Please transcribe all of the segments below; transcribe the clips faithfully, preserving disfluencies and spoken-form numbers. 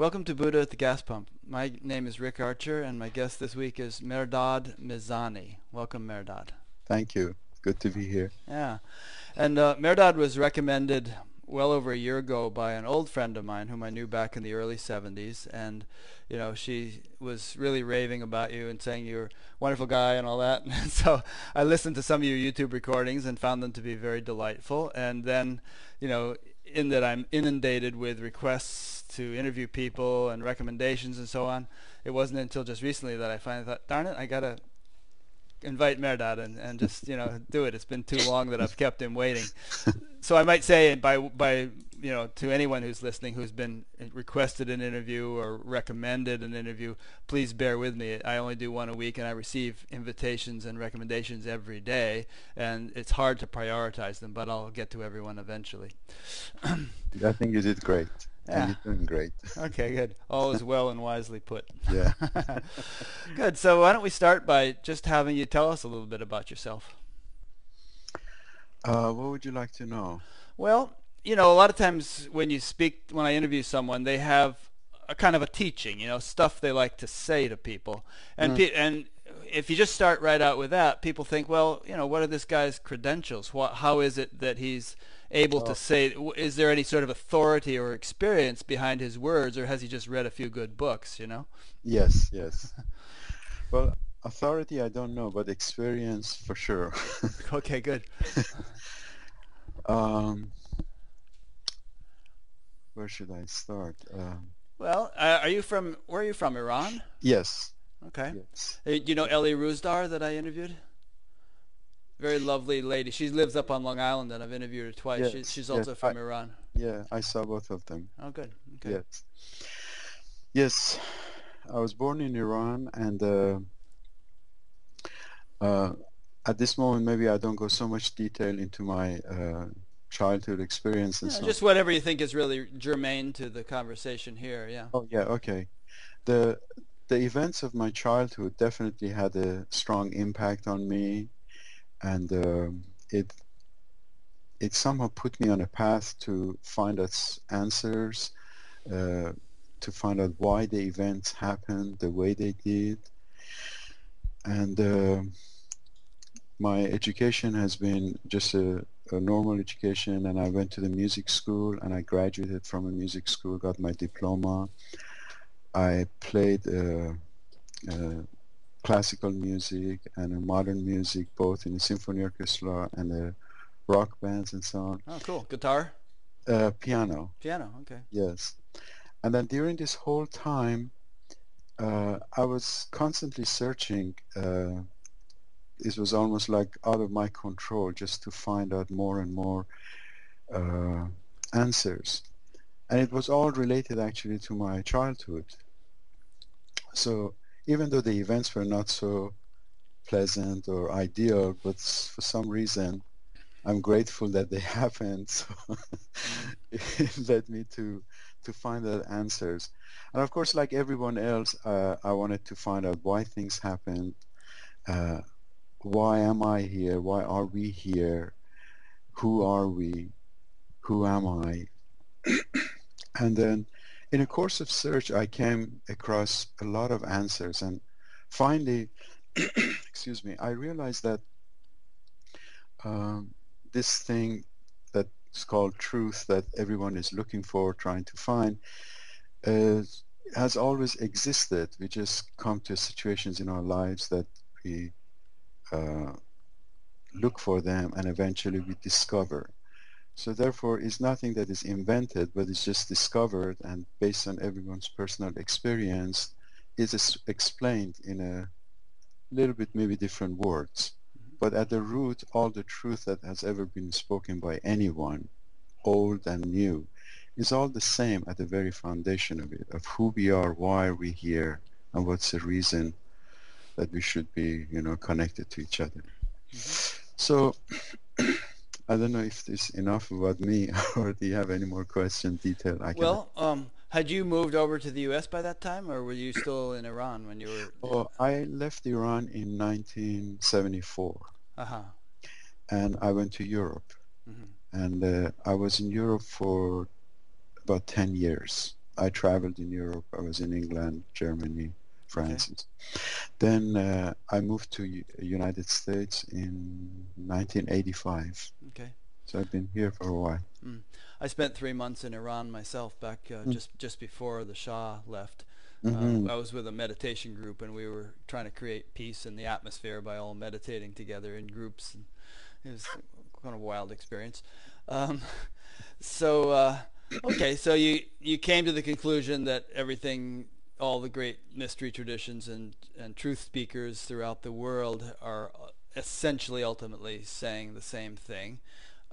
Welcome to Buddha at the Gas Pump. My name is Rick Archer, and my guest this week is Mehrdad Mizani. Welcome, Mehrdad. Thank you. Good to be here. Yeah. And uh, Mehrdad was recommended well over a year ago by an old friend of mine whom I knew back in the early seventies, and you know, she was really raving about you and saying you're a wonderful guy and all that. And so I listened to some of your YouTube recordings and found them to be very delightful. And then, you know, in that I'm inundated with requests to interview people and recommendations and so on, it wasn't until just recently that I finally thought, darn it, I gotta invite Mehrdad and, and just, you know, do it. It's been too long that I've kept him waiting. So I might say, by by you know, to anyone who's listening who's been requested an interview or recommended an interview, please bear with me. I only do one a week, and I receive invitations and recommendations every day, and it's hard to prioritize them, but I'll get to everyone eventually. I think you did great. Yeah. And you're doing great. Okay, good. All is well and wisely put. Yeah. Good. So why don't we start by just having you tell us a little bit about yourself. Uh, what would you like to know? Well, you know, a lot of times when you speak, when I interview someone, they have a kind of a teaching, you know, stuff they like to say to people. And, mm. pe and if you just start right out with that, people think, well, you know, what are this guy's credentials? What, how is it that he's able to say, is there any sort of authority or experience behind his words, or has he just read a few good books, you know? Yes, yes. Well, authority I don't know, but experience for sure. Okay, good. um, where should I start? Um, well, uh, are you from, where are you from, Iran? Yes. Okay. Yes. Uh, do you know Eli Ruzdar that I interviewed? Very lovely lady. She lives up on Long Island, and I've interviewed her twice. Yes, she, she's also yes, from I, Iran. Yeah, I saw both of them. Oh, good. Okay. Yes. Yes, I was born in Iran, and uh, uh, at this moment, maybe I don't go so much detail into my uh, childhood experience and yeah, so just on. Whatever you think is really germane to the conversation here. Yeah. Oh, yeah. Okay. The the events of my childhood definitely had a strong impact on me. And uh, it it somehow put me on a path to find out answers, uh, to find out why the events happened the way they did. And uh, my education has been just a, a normal education, and I went to the music school, and I graduated from a music school, got my diploma. I played uh, uh, classical music and modern music, both in the symphony orchestra and the rock bands and so on. Oh, cool. Guitar? Uh, piano. Piano, okay. Yes. And then during this whole time, uh, I was constantly searching. Uh, it was almost like out of my control, just to find out more and more uh, answers. And it was all related actually to my childhood. So even though the events were not so pleasant or ideal, but for some reason I'm grateful that they happened. So it led me to to find out answers. And of course, like everyone else, uh, I wanted to find out why things happened. Uh, why am I here? Why are we here? Who are we? Who am I? And then in a course of search, I came across a lot of answers, and finally, excuse me, I realized that um, this thing that's called truth that everyone is looking for, trying to find, uh, has always existed. We just come to situations in our lives that we uh, look for them, and eventually we discover. So therefore, it's nothing that is invented, but it's just discovered, and based on everyone's personal experience, it is explained in a little bit maybe different words. Mm-hmm. But at the root, all the truth that has ever been spoken by anyone, old and new, is all the same at the very foundation of it, of who we are, why are we here, and what's the reason that we should be, you know, connected to each other. Mm-hmm. So I don't know if there's enough about me, or do you have any more questions, detail? I can well, um, had you moved over to the U S by that time, or were you still in Iran when you were? Oh, I left Iran in nineteen seventy-four, uh-huh. and I went to Europe, mm-hmm. and uh, I was in Europe for about ten years. I traveled in Europe. I was in England, Germany, France. Okay. Then uh, I moved to U United States in nineteen eighty-five. Okay. So I've been here for a while. Mm. I spent three months in Iran myself back uh, mm. just just before the Shah left. Mm-hmm. uh, I was with a meditation group, and we were trying to create peace in the atmosphere by all meditating together in groups. And it was kind of a wild experience. Um, so uh, okay, so you you came to the conclusion that everything, all the great mystery traditions and and truth speakers throughout the world are essentially ultimately saying the same thing.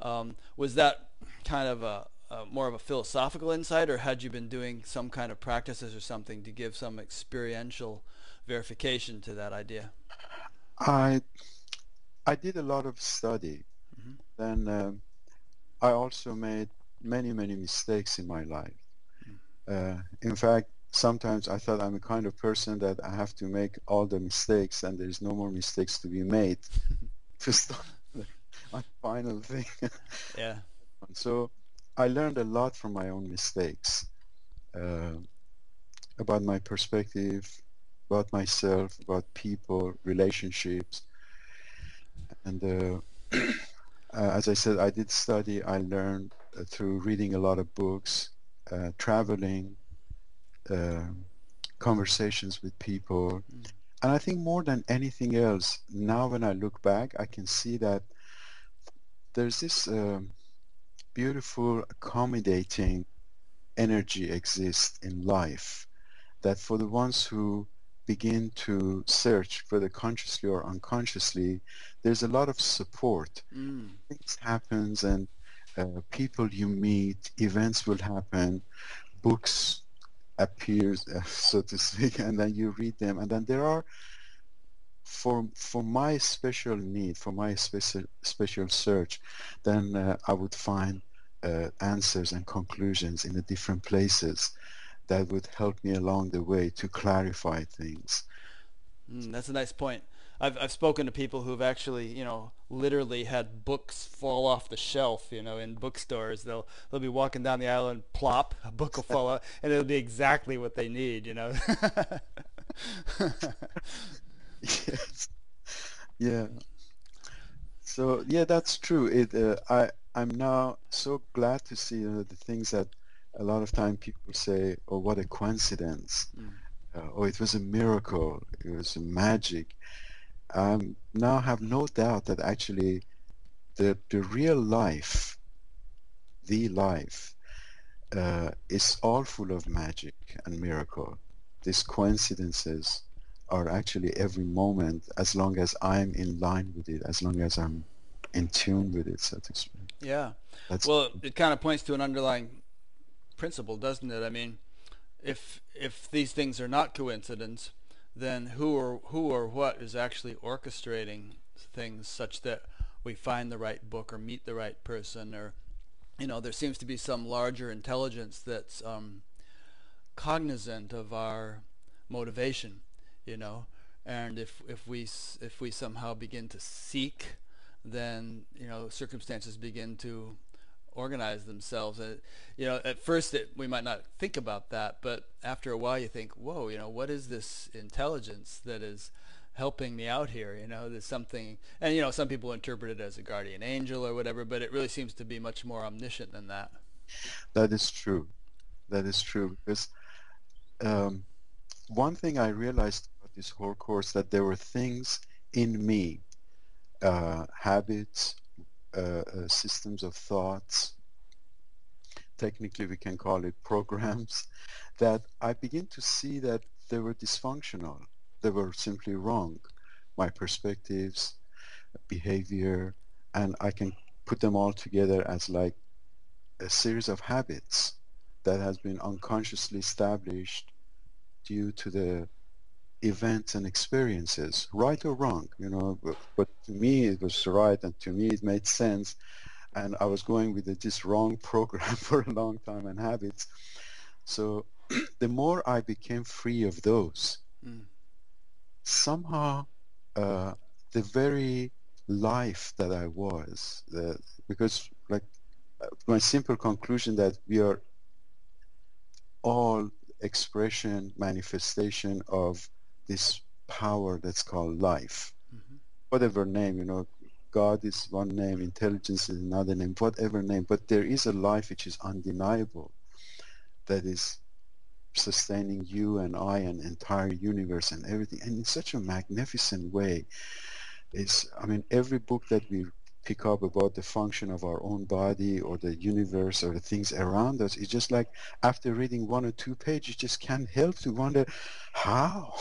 Um, was that kind of a, a more of a philosophical insight, or had you been doing some kind of practices or something to give some experiential verification to that idea? I I did a lot of study. Mm-hmm. Then um, I also made many many mistakes in my life. Mm-hmm. Uh, in fact, sometimes I thought I'm a kind of person that I have to make all the mistakes, and there's no more mistakes to be made. To stop. My final thing. Yeah. So I learned a lot from my own mistakes, uh, about my perspective, about myself, about people, relationships. And uh, as I said, I did study. I learned uh, through reading a lot of books, uh, traveling, uh, conversations with people. Mm. And I think more than anything else, now when I look back, I can see that there's this uh, beautiful, accommodating energy exists in life, that for the ones who begin to search, whether consciously or unconsciously, there's a lot of support. Mm. Things happens, and uh, people you meet, events will happen, books appears, uh, so to speak, and then you read them, and then there are, for for my special need, for my special special search, then uh, I would find uh, answers and conclusions in the different places that would help me along the way to clarify things. Mm, that's a nice point. I've I've spoken to people who've actually, you know, literally had books fall off the shelf, you know, in bookstores. They'll they'll be walking down the aisle and plop, a book will fall out, and it'll be exactly what they need, you know. Yes. Yeah. So yeah, that's true. It uh, I I'm now so glad to see, you know, the things that a lot of time people say, "Oh, what a coincidence!" Mm. Uh, "Oh, it was a miracle. It was magic." I um, now have no doubt that actually the the real life, the life, uh, is all full of magic and miracle. These coincidences are actually every moment, as long as I'm in line with it, as long as I'm in tune with it, so to speak. Yeah. That's well, it kind of points to an underlying principle, doesn't it? I mean, if if these things are not coincidence, then who or who or what is actually orchestrating things such that we find the right book or meet the right person, or, you know, there seems to be some larger intelligence that's um, cognizant of our motivation. You know, and if if we if we somehow begin to seek, then, you know, circumstances begin to organize themselves. Uh, you know, at first it, we might not think about that, but after a while you think, whoa, you know, what is this intelligence that is helping me out here? You know, there's something, and you know, some people interpret it as a guardian angel or whatever, but it really seems to be much more omniscient than that. That is true. That is true. Because um, one thing I realized this whole course, that there were things in me, uh, habits, uh, uh, systems of thoughts, technically we can call it programs, that I begin to see that they were dysfunctional. They were simply wrong. My perspectives, behavior, and I can put them all together as like a series of habits that has been unconsciously established due to the events and experiences, right or wrong, you know, but, but to me it was right, and to me it made sense, and I was going with the, this wrong program for a long time, and habits. So the more I became free of those, mm. somehow uh, the very life that I was, the, because like my simple conclusion that we are all expression, manifestation of this power that's called life. Mm-hmm. Whatever name, you know, God is one name, intelligence is another name, whatever name, but there is a life which is undeniable, that is sustaining you and I and entire universe and everything, and in such a magnificent way. It's, I mean, every book that we pick up about the function of our own body or the universe or the things around us, it's just like after reading one or two pages, you just can't help to wonder how.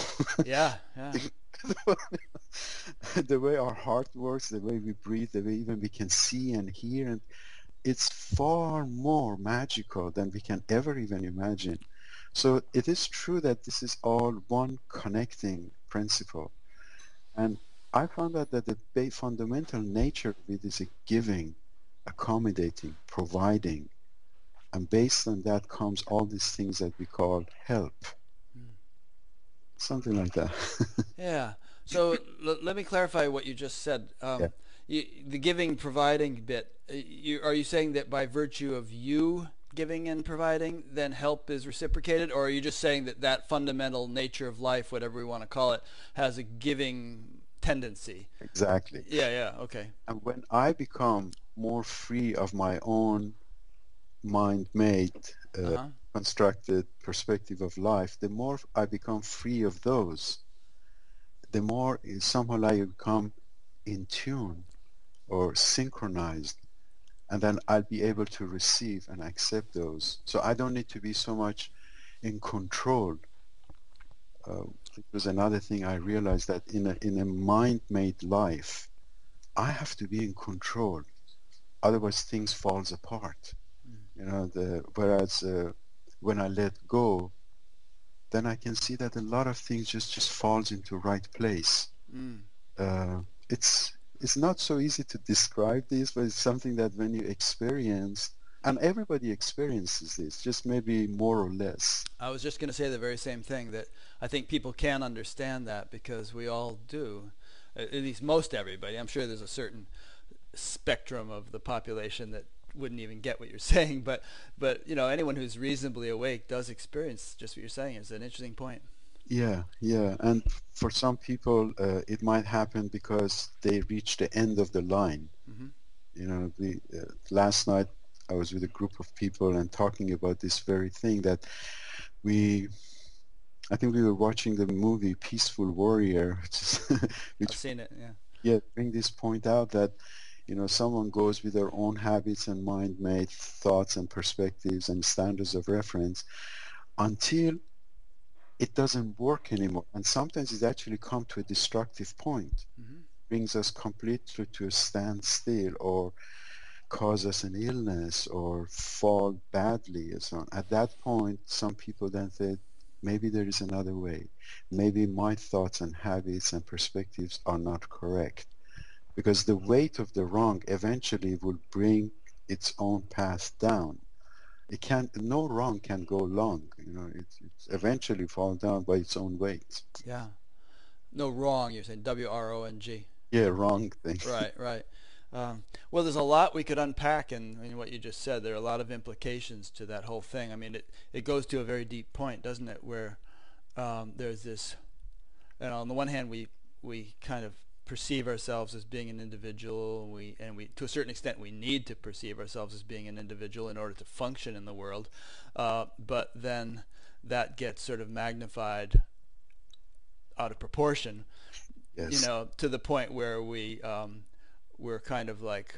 Yeah, yeah. The way our heart works, the way we breathe, the way even we can see and hear, and it's far more magical than we can ever even imagine. So it is true that this is all one connecting principle. And I found out that the fundamental nature of it is a giving, accommodating, providing. And based on that comes all these things that we call help. Hmm. Something like that. Yeah. So l let me clarify what you just said. Um, yeah. you, the giving, providing bit, you, are you saying that by virtue of you giving and providing, then help is reciprocated? Or are you just saying that that fundamental nature of life, whatever we want to call it, has a giving tendency? Exactly. Yeah, yeah, okay. And when I become more free of my own mind-made, uh, uh-huh. constructed perspective of life, the more I become free of those, the more somehow I become in tune or synchronized, and then I'll be able to receive and accept those. So I don't need to be so much in control. Uh, It was another thing I realized, that in a, in a mind-made life, I have to be in control, otherwise things falls apart. Mm. You know, the, whereas uh, when I let go, then I can see that a lot of things just just falls into right place. Mm. Uh, it's it's not so easy to describe this, but it's something that when you experience. And everybody experiences this, just maybe more or less. I was just going to say the very same thing, that I think people can understand that, because we all do, at least most everybody. I'm sure there's a certain spectrum of the population that wouldn't even get what you're saying, but, but you know, anyone who's reasonably awake does experience just what you're saying. It's an interesting point. Yeah, yeah. And for some people, uh, it might happen because they reach the end of the line. Mm-hmm. You know, the, uh, last night, I was with a group of people and talking about this very thing, that we, I think we were watching the movie Peaceful Warrior. Which, I've seen it, yeah. Yeah, bring this point out, that, you know, someone goes with their own habits and mind-made thoughts and perspectives and standards of reference until it doesn't work anymore. And sometimes it's actually come to a destructive point. Mm-hmm. Brings us completely to a standstill, or cause us an illness, or fall badly, and so on. At that point, some people then say, maybe there is another way. Maybe my thoughts and habits and perspectives are not correct. Because the weight of the wrong eventually will bring its own path down. It can't, no wrong can go long. You know, it it's eventually falls down by its own weight. Yeah. No wrong, you're saying, W R O N G. Yeah, wrong thing. Right, right. Um, well, there's a lot we could unpack in, in what you just said. There are a lot of implications to that whole thing. I mean, it, it goes to a very deep point, doesn't it, where um, there's this, and on the one hand, we, we kind of perceive ourselves as being an individual, we, and we, to a certain extent, we need to perceive ourselves as being an individual in order to function in the world, uh, but then that gets sort of magnified out of proportion, yes. You know, to the point where we... Um, we're kind of like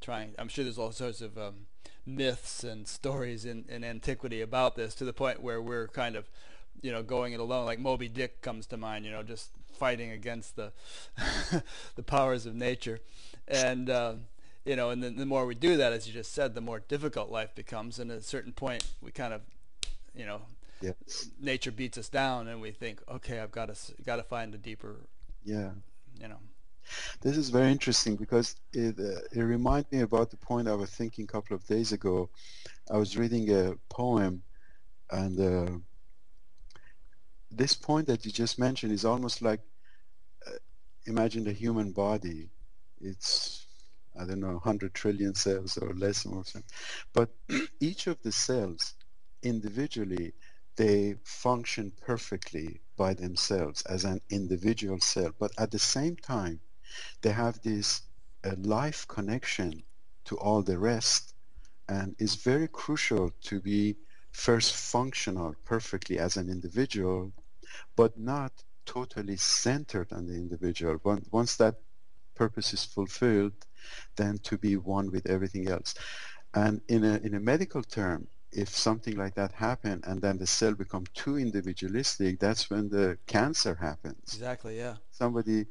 trying, I'm sure there's all sorts of um, myths and stories in, in antiquity about this, to the point where we're kind of, you know, going it alone, like Moby Dick comes to mind, you know, just fighting against the the powers of nature. And, uh, you know, and the, the more we do that, as you just said, the more difficult life becomes. And at a certain point, we kind of, you know, yes. Nature beats us down and we think, okay, I've got to, got to find a deeper, yeah, you know. This is very interesting, because it, uh, it reminds me about the point I was thinking a couple of days ago. I was reading a poem, and uh, this point that you just mentioned is almost like, uh, imagine the human body. It's, I don't know, one hundred trillion cells or less or something. But each of the cells individually, they function perfectly by themselves as an individual cell. But at the same time, they have this uh, life connection to all the rest, and it's very crucial to be first functional perfectly as an individual, but not totally centered on the individual. Once that purpose is fulfilled, then to be one with everything else. And in a, in a medical term, if something like that happened and then the cell become too individualistic, that's when the cancer happens. Exactly, yeah. Somebody,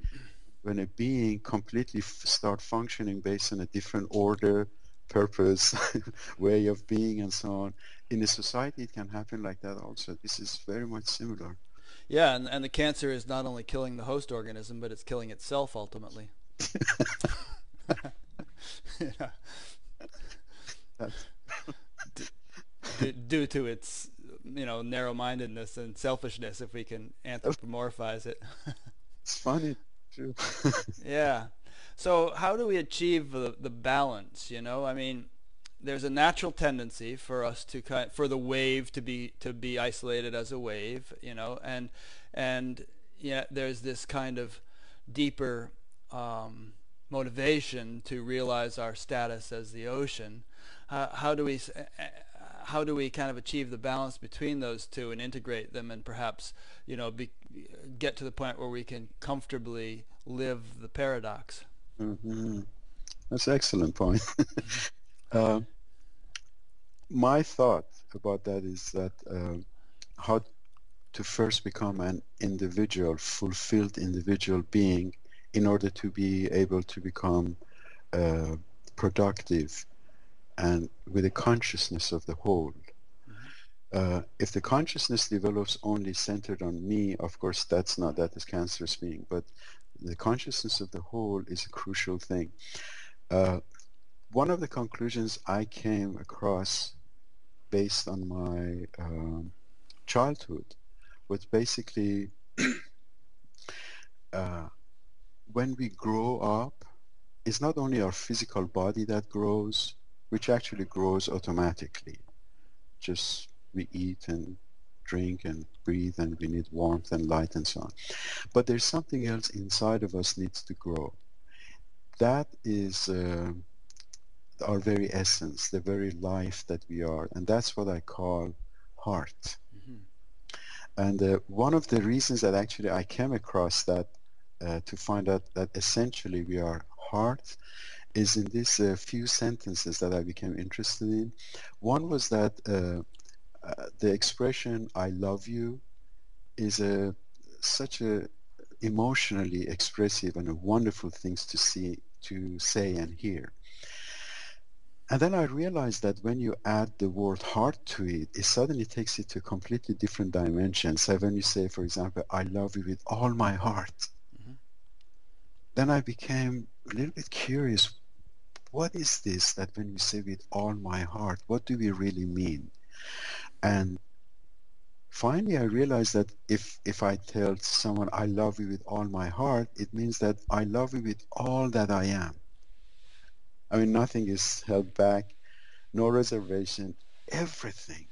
when a being completely f start functioning based on a different order, purpose, way of being and so on, in a society it can happen like that also. This is very much similar. Yeah, and, and the cancer is not only killing the host organism, but it's killing itself ultimately. Yeah. That's due to its, you know, narrow-mindedness and selfishness, if we can anthropomorphize it. It's funny, too. Yeah. So how do we achieve the, the balance, you know? I mean, there's a natural tendency for us to kind for the wave to be to be isolated as a wave, you know, and and yeah, there's this kind of deeper um, motivation to realize our status as the ocean. Uh, how do we how do we kind of achieve the balance between those two and integrate them, and perhaps, you know, be, get to the point where we can comfortably live the paradox? Mm-hmm. That's an excellent point. Uh, my thought about that is that uh, how to first become an individual, fulfilled individual being in order to be able to become uh, productive and with a consciousness of the whole. Uh, if the consciousness develops only centered on me, of course that's not, that is cancerous being, but the consciousness of the whole is a crucial thing. Uh, One of the conclusions I came across based on my um, childhood was basically uh, when we grow up, it's not only our physical body that grows, which actually grows automatically. Just we eat and drink and breathe and we need warmth and light and so on. But there's something else inside of us needs to grow. That is... Uh, our very essence, the very life that we are, and that's what I call heart. Mm-hmm. And uh, one of the reasons that actually I came across that uh, to find out that essentially we are heart is in these uh, few sentences that I became interested in. One was that uh, uh, the expression "I love you" is a such a emotionally expressive and a wonderful things to see, to say, and hear. And then I realized that when you add the word heart to it, it suddenly takes it to a completely different dimension. So when you say, for example, I love you with all my heart, mm-hmm. then I became a little bit curious, what is this that when we say with all my heart, what do we really mean? And finally I realized that if, if I tell someone I love you with all my heart, it means that I love you with all that I am. I mean, nothing is held back, no reservation, everything.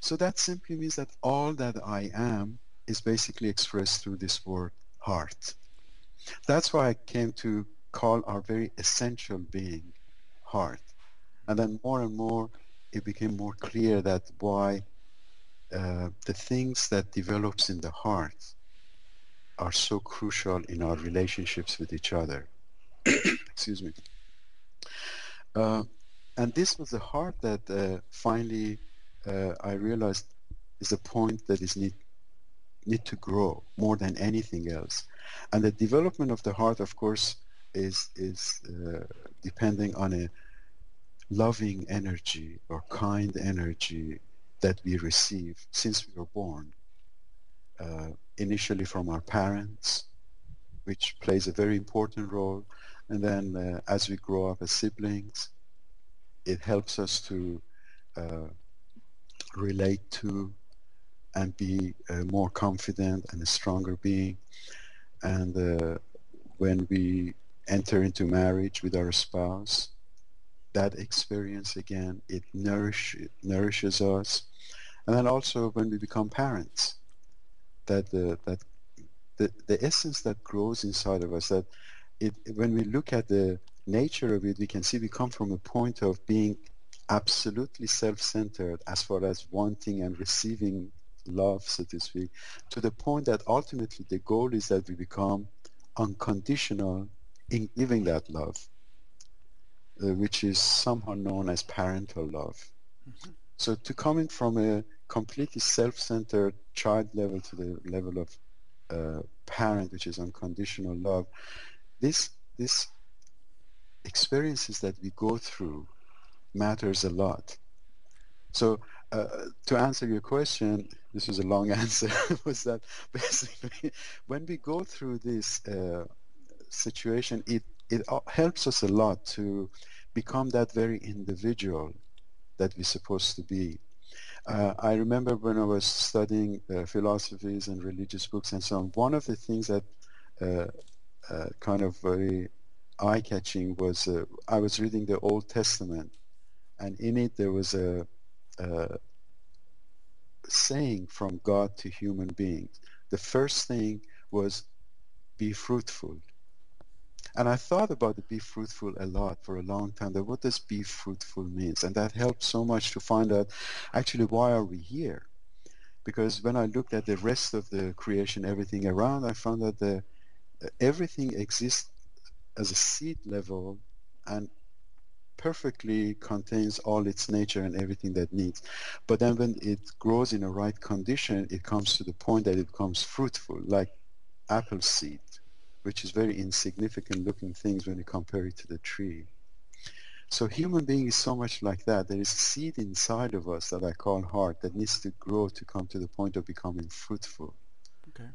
So that simply means that all that I am is basically expressed through this word, heart. That's why I came to call our very essential being, heart. And then more and more, it became more clear that why uh, the things that develops in the heart are so crucial in our relationships with each other. Excuse me. Uh, and this was the heart that uh, finally uh, I realized is a point that is need, need to grow more than anything else. And the development of the heart, of course, is, is uh, depending on a loving energy or kind energy that we receive since we were born, uh, initially from our parents, which plays a very important role. And then uh, as we grow up as siblings, it helps us to uh, relate to and be uh, more confident and a stronger being. And uh, when we enter into marriage with our spouse, that experience again. It nourish, it nourishes us. And then also when we become parents, that the, that the, the essence that grows inside of us, that it, when we look at the nature of it, we can see we come from a point of being absolutely self-centered as far as wanting and receiving love, so to speak, to the point that ultimately the goal is that we become unconditional in giving that love, uh, which is somehow known as parental love. Mm-hmm. So to coming from a completely self-centered child level to the level of uh, parent, which is unconditional love, this this experiences that we go through matters a lot. So uh, to answer your question, this was a long answer, was that basically when we go through this uh, situation, it, it helps us a lot to become that very individual that we're supposed to be. Uh, I remember when I was studying uh, philosophies and religious books and so on, one of the things that uh, uh, kind of very eye-catching was uh, I was reading the Old Testament, and in it there was a, a saying from God to human beings. The first thing was, be fruitful. And I thought about the be fruitful a lot for a long time, that what does be fruitful means? And that helped so much to find out actually why are we here? Because when I looked at the rest of the creation, everything around, I found that the, everything exists as a seed level and perfectly contains all its nature and everything that needs. But then when it grows in the right condition, it comes to the point that it becomes fruitful, like apple seed, which is very insignificant looking things when you compare it to the tree. So human being is so much like that. There is a seed inside of us that I call heart that needs to grow to come to the point of becoming fruitful. Okay.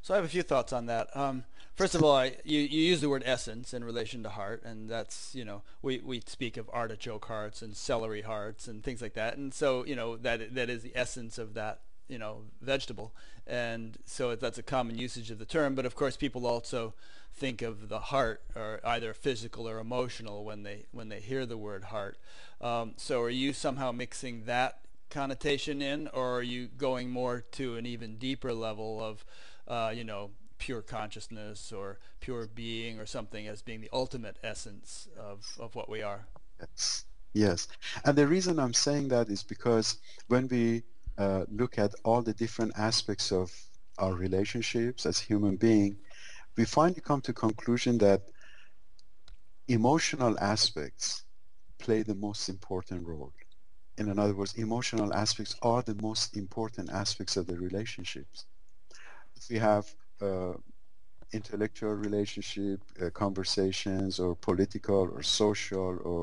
So I have a few thoughts on that. Um, first of all, I, you, you use the word essence in relation to heart, and that's, you know, we, we speak of artichoke hearts and celery hearts and things like that. And so, you know, that that is the essence of that, you know, vegetable, and so that's a common usage of the term. But of course people also think of the heart or either physical or emotional when they when they hear the word heart. Um, so are you somehow mixing that connotation in, or are you going more to an even deeper level of uh, you know, pure consciousness or pure being or something as being the ultimate essence of, of what we are? Yes. Yes. And the reason I'm saying that is because when we Uh, look at all the different aspects of our relationships as human being, we finally come to conclusion that emotional aspects play the most important role. And in other words, emotional aspects are the most important aspects of the relationships. If we have uh, intellectual relationship, uh, conversations, or political, or social, or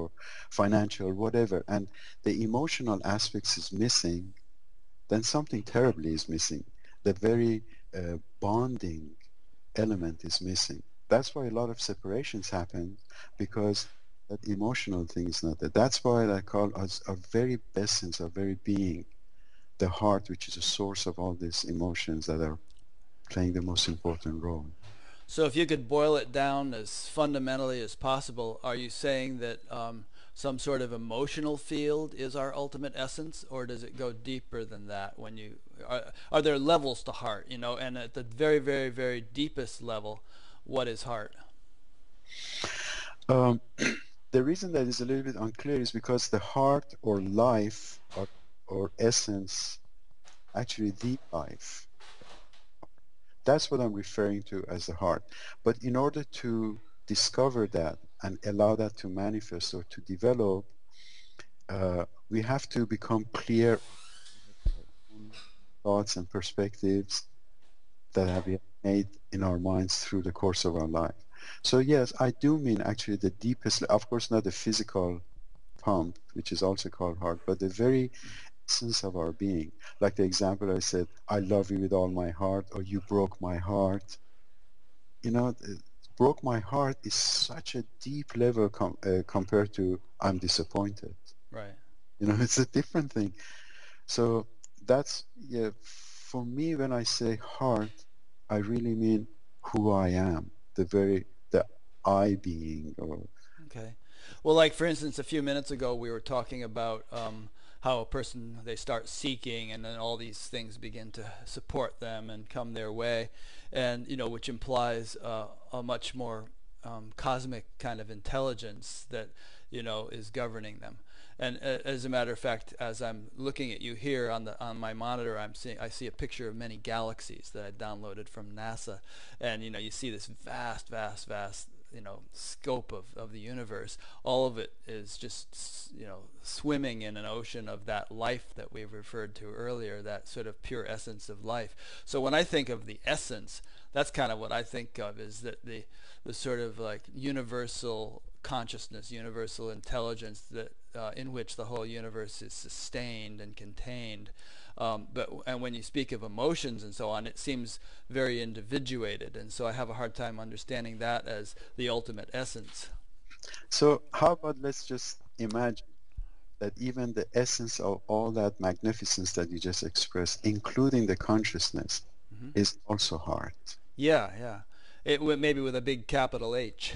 financial, whatever, and the emotional aspects is missing, then something terribly is missing. The very uh, bonding element is missing. That's why a lot of separations happen, because that emotional thing is not there. That's why I call us our very essence, our very being, the heart, which is a source of all these emotions that are playing the most important role. So if you could boil it down as fundamentally as possible, are you saying that um, some sort of emotional field is our ultimate essence, or does it go deeper than that? When you are, are there levels to heart, you know, and at the very, very, very deepest level, what is heart? Um, the reason that is a little bit unclear is because the heart or life or, or essence, actually the life, that's what I'm referring to as the heart. But in order to discover that and allow that to manifest or to develop, uh, we have to become clear thoughts and perspectives that have been made in our minds through the course of our life. So yes, I do mean actually the deepest, of course not the physical pump, which is also called heart, but the very essence of our being. Like the example I said, I love you with all my heart, or you broke my heart. You know, broke my heart is such a deep level com uh, compared to I'm disappointed. Right. You know, it's a different thing. So that's, yeah, for me when I say heart, I really mean who I am, the very, the I being. Or, okay. Well, like for instance, a few minutes ago we were talking about um, how a person, they start seeking, and then all these things begin to support them and come their way, and you know, which implies uh, a much more um, cosmic kind of intelligence that you know is governing them. And uh, as a matter of fact, as I'm looking at you here on the on my monitor, I'm seeing I see a picture of many galaxies that I downloaded from NASA, and you know you see this vast, vast, vast. you know, scope of, of the universe. All of it is just, you know, swimming in an ocean of that life that we referred to earlier, that sort of pure essence of life. So when I think of the essence, that's kind of what I think of, is that the, the sort of like universal consciousness, universal intelligence that uh, in which the whole universe is sustained and contained. Um, but and when you speak of emotions and so on, it seems very individuated, and so I have a hard time understanding that as the ultimate essence. So how about let's just imagine that even the essence of all that magnificence that you just expressed, including the consciousness, mm-hmm. is also heart. Yeah, yeah. It w maybe with a big capital H.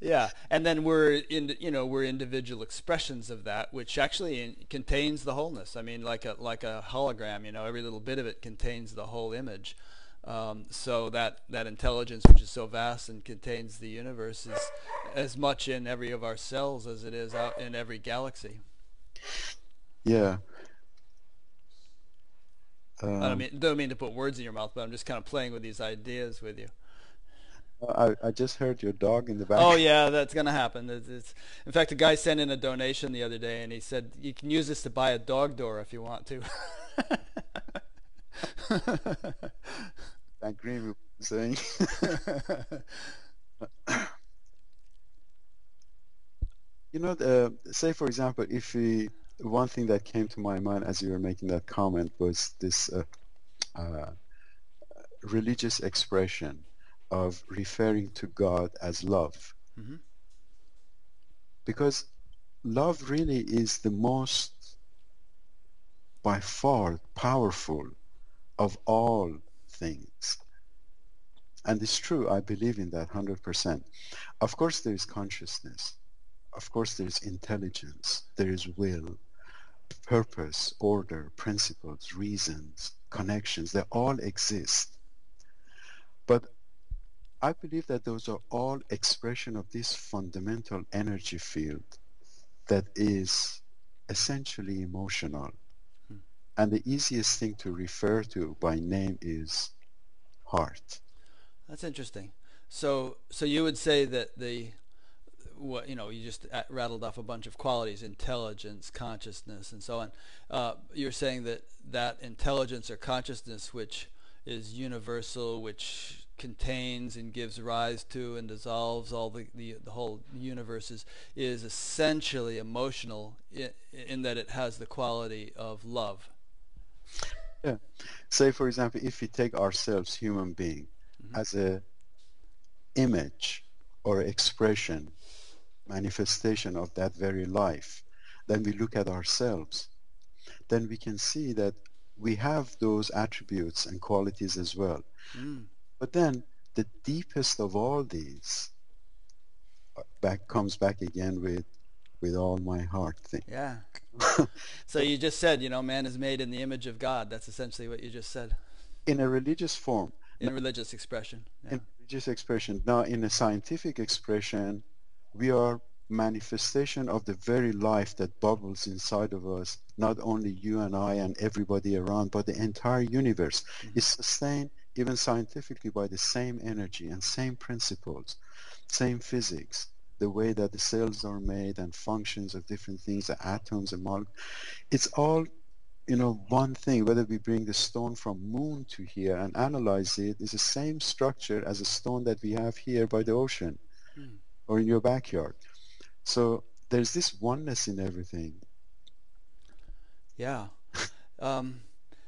Yeah, and then we're in, you know, we're individual expressions of that, which actually in, contains the wholeness. I mean, like a like a hologram, you know, every little bit of it contains the whole image. Um, so that that intelligence, which is so vast and contains the universe, is as much in every of our cells as it is out in every galaxy. Yeah. Um, I don't mean, don't mean to put words in your mouth, but I'm just kind of playing with these ideas with you. I, I just heard your dog in the back. Oh yeah, that's gonna happen. It's, it's, in fact, a guy sent in a donation the other day, and he said you can use this to buy a dog door if you want to. I agree with what you're saying. You know, the, say for example, if we, one thing that came to my mind as you were making that comment was this uh, uh, religious expression of referring to God as love, mm-hmm. because love really is the most, by far, powerful of all things, and it's true. I believe in that one hundred percent. Of course, there is consciousness. Of course, there is intelligence. There is will, purpose, order, principles, reasons, connections. They all exist, but I believe that those are all expression of this fundamental energy field that is essentially emotional. Hmm. And the easiest thing to refer to by name is heart. That's interesting. So, so you would say that the, what, you know, you just rattled off a bunch of qualities, intelligence, consciousness, and so on. Uh, you're saying that that intelligence or consciousness, which is universal, which contains and gives rise to and dissolves all the the, the whole universe, is, is essentially emotional in, in that it has the quality of love. Yeah. Say for example, if we take ourselves, human being, mm-hmm. as a image or expression, manifestation of that very life, then we look at ourselves, then we can see that we have those attributes and qualities as well. Mm. But then the deepest of all these back comes back again with with all my heart thing. Yeah. So you just said, you know, man is made in the image of God. That's essentially what you just said. In a religious form. In a religious expression. Yeah. In religious expression. Now in a scientific expression, we are manifestation of the very life that bubbles inside of us, not only you and I and everybody around, but the entire universe. Mm-hmm. Is sustained even scientifically by the same energy and same principles, same physics, the way that the cells are made and functions of different things, the atoms and molecules. It's all, you know, one thing. Whether we bring the stone from moon to here and analyze it, is the same structure as a stone that we have here by the ocean, hmm. or in your backyard. So there's this oneness in everything. Yeah. um.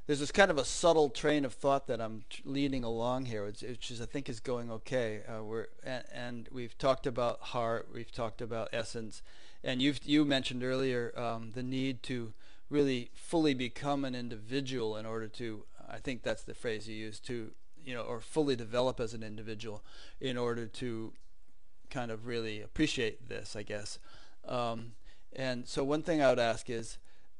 There's this kind of a subtle train of thought that I'm leading along here, which, which is, I think is going okay. Uh, we're and, and we've talked about heart, we've talked about essence, and you've you mentioned earlier um, the need to really fully become an individual in order to, I think that's the phrase you used, to you know, or fully develop as an individual in order to kind of really appreciate this, I guess. Um, and so one thing I would ask is,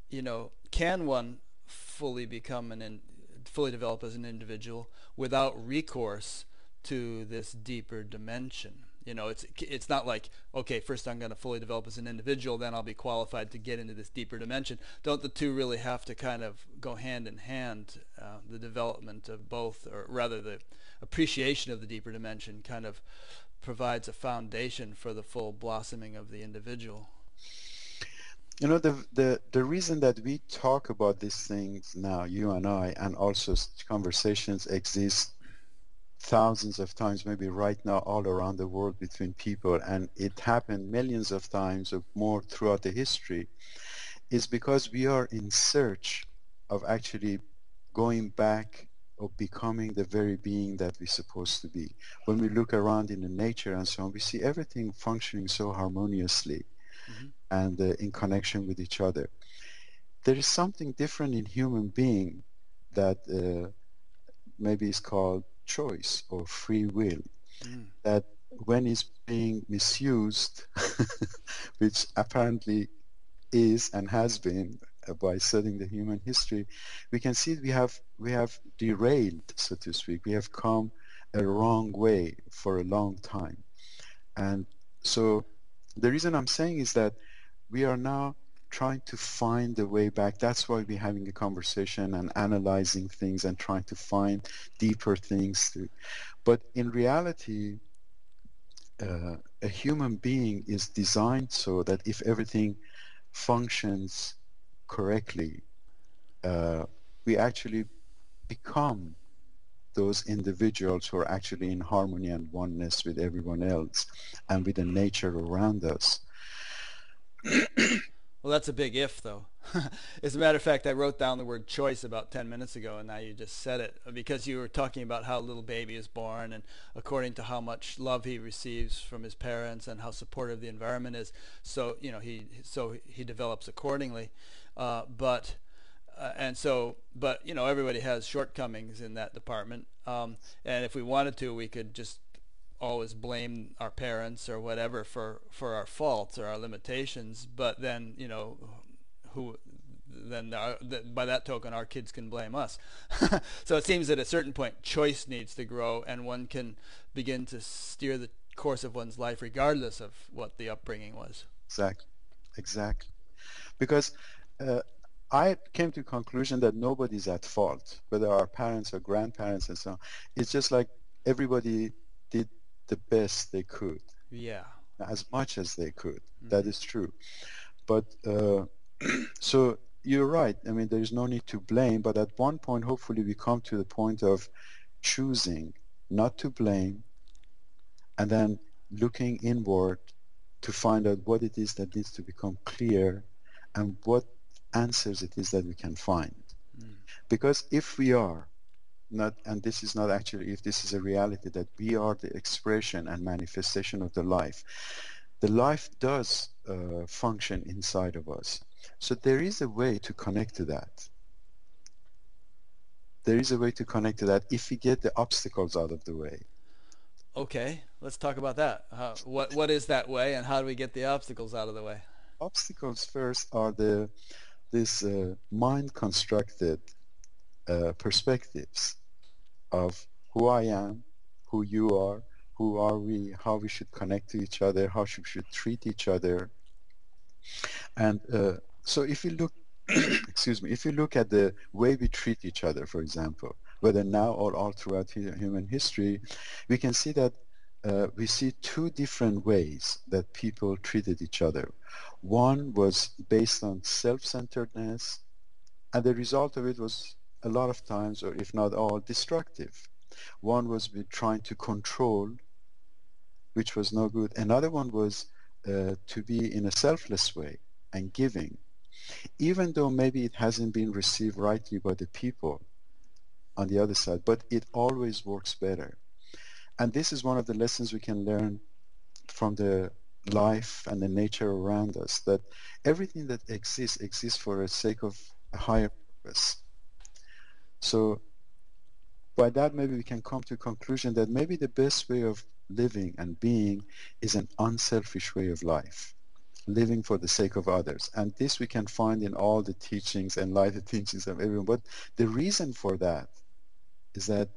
you know, can one fully become an in, fully develop as an individual without recourse to this deeper dimension? You know, it's it's not like, okay, first I'm going to fully develop as an individual, then I'll be qualified to get into this deeper dimension. Don't the two really have to kind of go hand in hand? Uh, the development of both, or rather the appreciation of the deeper dimension, kind of provides a foundation for the full blossoming of the individual. You know, the the the reason that we talk about these things now, you and I, and also conversations exist thousands of times, maybe right now, all around the world between people, and it happened millions of times or more throughout the history, is because we are in search of actually going back or becoming the very being that we're supposed to be. When we look around in the nature and so on, we see everything functioning so harmoniously mm-hmm. and uh, in connection with each other. There is something different in human being that uh, maybe is called choice or free will, mm. that when it's being misused, which apparently is and has been uh, by studying the human history, we can see we have we have derailed, so to speak. We have come a wrong way for a long time. And so the reason I'm saying is that we are now trying to find the way back. That's why we're having a conversation and analyzing things and trying to find deeper things too. But in reality, uh, a human being is designed so that if everything functions correctly, uh, we actually become those individuals who are actually in harmony and oneness with everyone else and with the nature around us. Well, that's a big if, though. As a matter of fact, I wrote down the word choice about ten minutes ago, and now you just said it, because you were talking about how a little baby is born, and according to how much love he receives from his parents and how supportive the environment is, so you know he so he develops accordingly. Uh, but uh, and so, but you know, everybody has shortcomings in that department, um, and if we wanted to, we could just always blame our parents or whatever for for our faults or our limitations, but then you know who then our, the, by that token our kids can blame us. So it seems at a certain point choice needs to grow, and one can begin to steer the course of one's life regardless of what the upbringing was. Exactly, exactly. Because uh, I came to the conclusion that nobody's at fault, whether our parents or grandparents and so on. It's just like everybody did the best they could, yeah, as much as they could. Mm-hmm. That is true. But uh, so you're right. I mean, there is no need to blame. But at one point, hopefully, we come to the point of choosing not to blame, and then looking inward to find out what it is that needs to become clear, and what answers it is that we can find. Mm. Because if we are not, and this is not actually, if this is a reality that we are the expression and manifestation of the life, the life does uh, function inside of us. So there is a way to connect to that. There is a way to connect to that if we get the obstacles out of the way. Okay, let's talk about that. Uh, what what is that way, and how do we get the obstacles out of the way? Obstacles first are the this uh, mind constructed Uh, perspectives of who I am, who you are, who are we, how we should connect to each other, how we should treat each other. And uh, so if you look, excuse me, if you look at the way we treat each other, for example, whether now or all throughout human history, we can see that uh, we see two different ways that people treated each other. One was based on self-centeredness, and the result of it was a lot of times, or if not all, destructive. One was trying to control, which was no good. Another one was uh, to be in a selfless way and giving, even though maybe it hasn't been received rightly by the people on the other side, but it always works better. And this is one of the lessons we can learn from the life and the nature around us, that everything that exists exists for the sake of a higher purpose. So by that maybe we can come to a conclusion that maybe the best way of living and being is an unselfish way of life, living for the sake of others. And this we can find in all the teachings and enlightened teachings of everyone. But the reason for that is that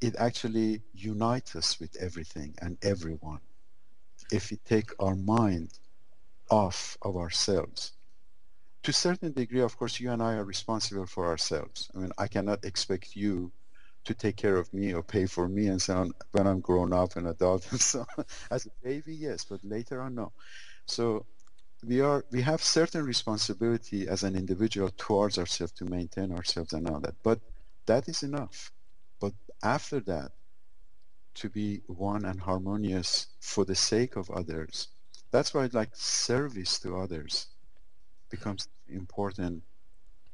it actually unites us with everything and everyone. If we take our mind off of ourselves, to a certain degree, of course, you and I are responsible for ourselves. I mean, I cannot expect you to take care of me or pay for me and so on when I'm grown up and adult and so on. As a baby, yes, but later on, no. So we are we have certain responsibility as an individual towards ourselves to maintain ourselves and all that. But that is enough. But after that, to be one and harmonious for the sake of others, that's why I'd like service to others becomes an important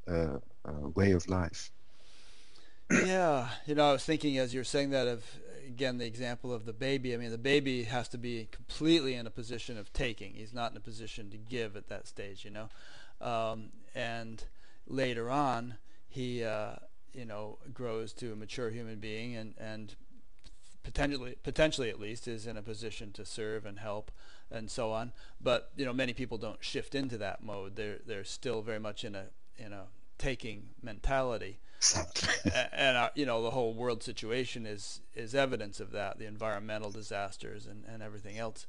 uh, uh, way of life. Yeah, you know, I was thinking as you were saying that of, again, the example of the baby. I mean, the baby has to be completely in a position of taking. He's not in a position to give at that stage, you know. Um, and later on, he, uh, you know, grows to a mature human being and, and potentially, potentially at least, is in a position to serve and help and so on. But, you know, many people don't shift into that mode. They're, they're still very much in a, in a taking mentality. Exactly. Uh, and, our, you know, the whole world situation is, is evidence of that, the environmental disasters and, and everything else.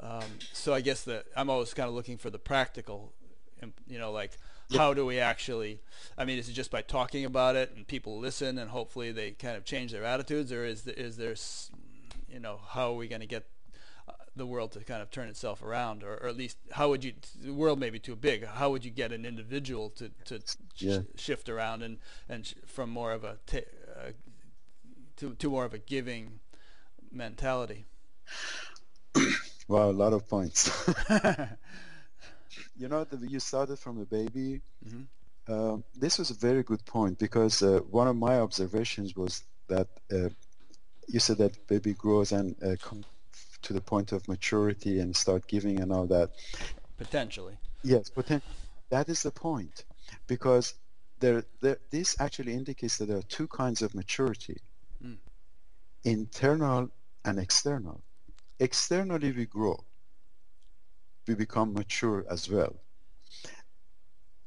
Um, so I guess that I'm always kind of looking for the practical, you know, like, yep. How do we actually, I mean, is it just by talking about it and people listen and hopefully they kind of change their attitudes, or is there, is there, you know, how are we going to get the world to kind of turn itself around, or, or at least how would you, the world may be too big, how would you get an individual to, to yeah. sh shift around and, and sh from more of a, t uh, to, to more of a giving mentality? Wow, a lot of points. You know, the, you started from the baby. Mm-hmm. Uh, this was a very good point, because uh, one of my observations was that uh, you said that baby grows and uh, comes to the point of maturity and start giving and all that. Potentially. Yes, poten that is the point, because there, there, this actually indicates that there are two kinds of maturity, mm. internal and external. Externally we grow. We become mature as well.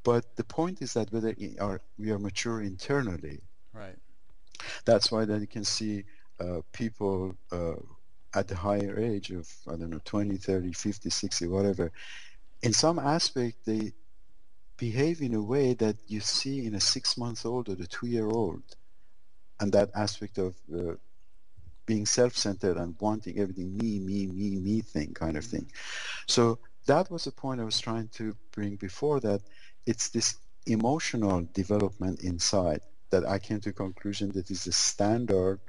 But the point is that whether we are, we are mature internally. Right. That's why that you can see uh, people uh, at the higher age of, I don't know, twenty, thirty, fifty, sixty, whatever, in some aspect they behave in a way that you see in a six-month-old or the two-year-old, and that aspect of uh, being self-centered and wanting everything, me, me, me, me thing kind of thing. So that was the point I was trying to bring before, that it's this emotional development inside that I came to a conclusion that is the standard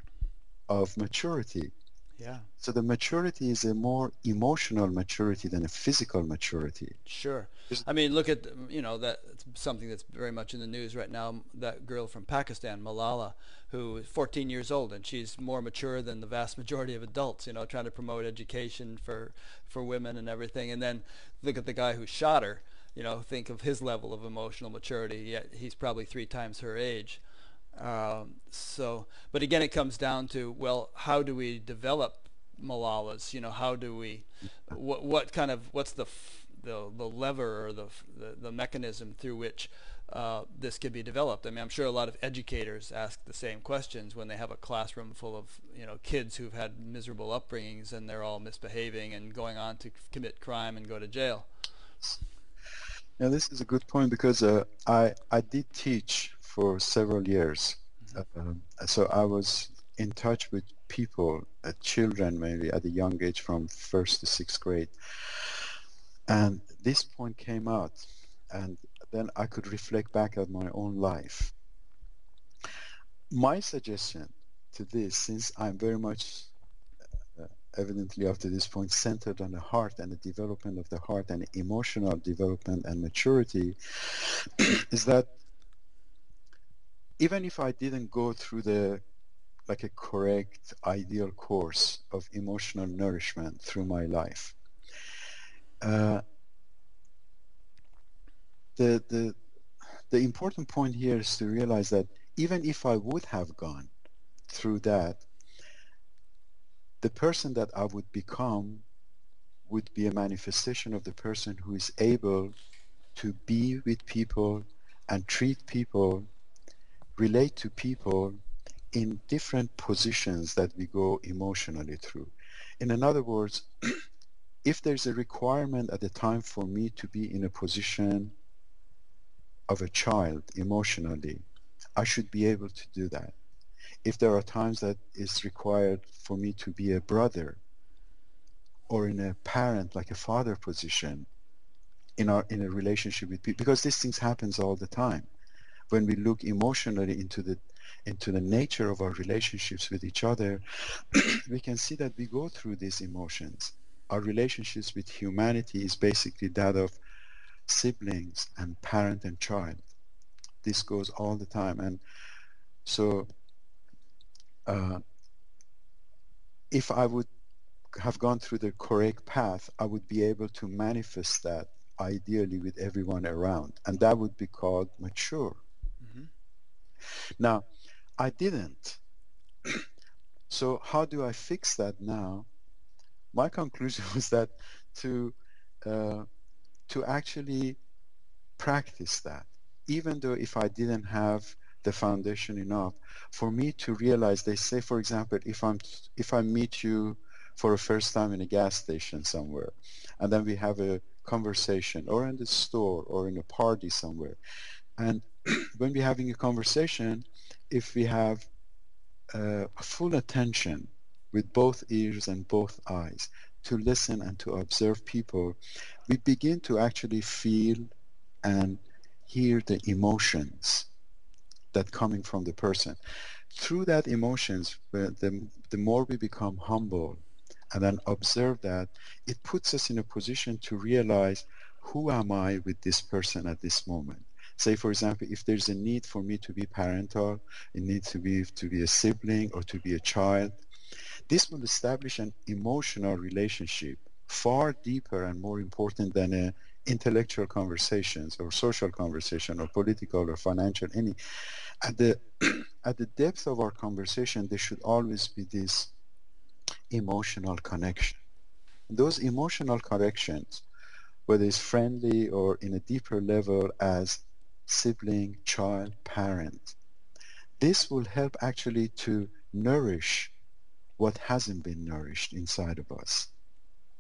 of maturity. Yeah. So the maturity is a more emotional maturity than a physical maturity. Sure. I mean, look at, you know, that it's something that's very much in the news right now, that girl from Pakistan, Malala, who is fourteen years old, and she's more mature than the vast majority of adults, you know, trying to promote education for, for women and everything. And then look at the guy who shot her, you know, think of his level of emotional maturity, yet he's probably three times her age. Um, so, but again, it comes down to, well, how do we develop Malala's, you know, how do we, what, what kind of, what's the, f the, the lever or the, the, the mechanism through which, uh, this could be developed? I mean, I'm sure a lot of educators ask the same questions when they have a classroom full of, you know, kids who've had miserable upbringings and they're all misbehaving and going on to commit crime and go to jail. Now, this is a good point, because, uh, I, I did teach for several years. Mm-hmm. Uh, so I was in touch with people, uh, children maybe at a young age from first to sixth grade. And this point came out, and then I could reflect back at my own life. My suggestion to this, since I'm very much uh, evidently up to this point centered on the heart and the development of the heart and emotional development and maturity, is that even if I didn't go through the, like a correct ideal course of emotional nourishment through my life, uh, the, the, the important point here is to realize that even if I would have gone, through that, the person that I would become would be a manifestation of the person who is able to be with people and treat people, relate to people in different positions that we go emotionally through. In other words, if there's a requirement at the time for me to be in a position of a child emotionally, I should be able to do that. If there are times that it's required for me to be a brother or in a parent, like a father position, in our in a relationship with people, because these things happens all the time. When we look emotionally into the into the nature of our relationships with each other, we can see that we go through these emotions. Our relationships with humanity is basically that of siblings and parent and child. This goes all the time. And so uh, if I would have gone through the correct path, I would be able to manifest that ideally with everyone around, and that would be called mature. Mm-hmm. Now, I didn't. So how do I fix that now? My conclusion was that to uh, to actually practice that, even though if I didn't have the foundation enough, for me to realize, they say, for example, if I'm if I meet you for the first time in a gas station somewhere, and then we have a conversation, or in the store, or in a party somewhere, and when we're having a conversation, if we have uh, full attention with both ears and both eyes to listen and to observe people, we begin to actually feel and hear the emotions that coming from the person. Through that emotions, the, the more we become humble and then observe that, it puts us in a position to realize, who am I with this person at this moment? Say, for example, if there's a need for me to be parental, a need to be to be a sibling or to be a child, this will establish an emotional relationship far deeper and more important than a intellectual conversations or social conversation or political or financial, any. At the, at the depth of our conversation, there should always be this emotional connection. Those emotional connections, whether it's friendly or in a deeper level as sibling, child, parent, this will help actually to nourish what hasn't been nourished inside of us.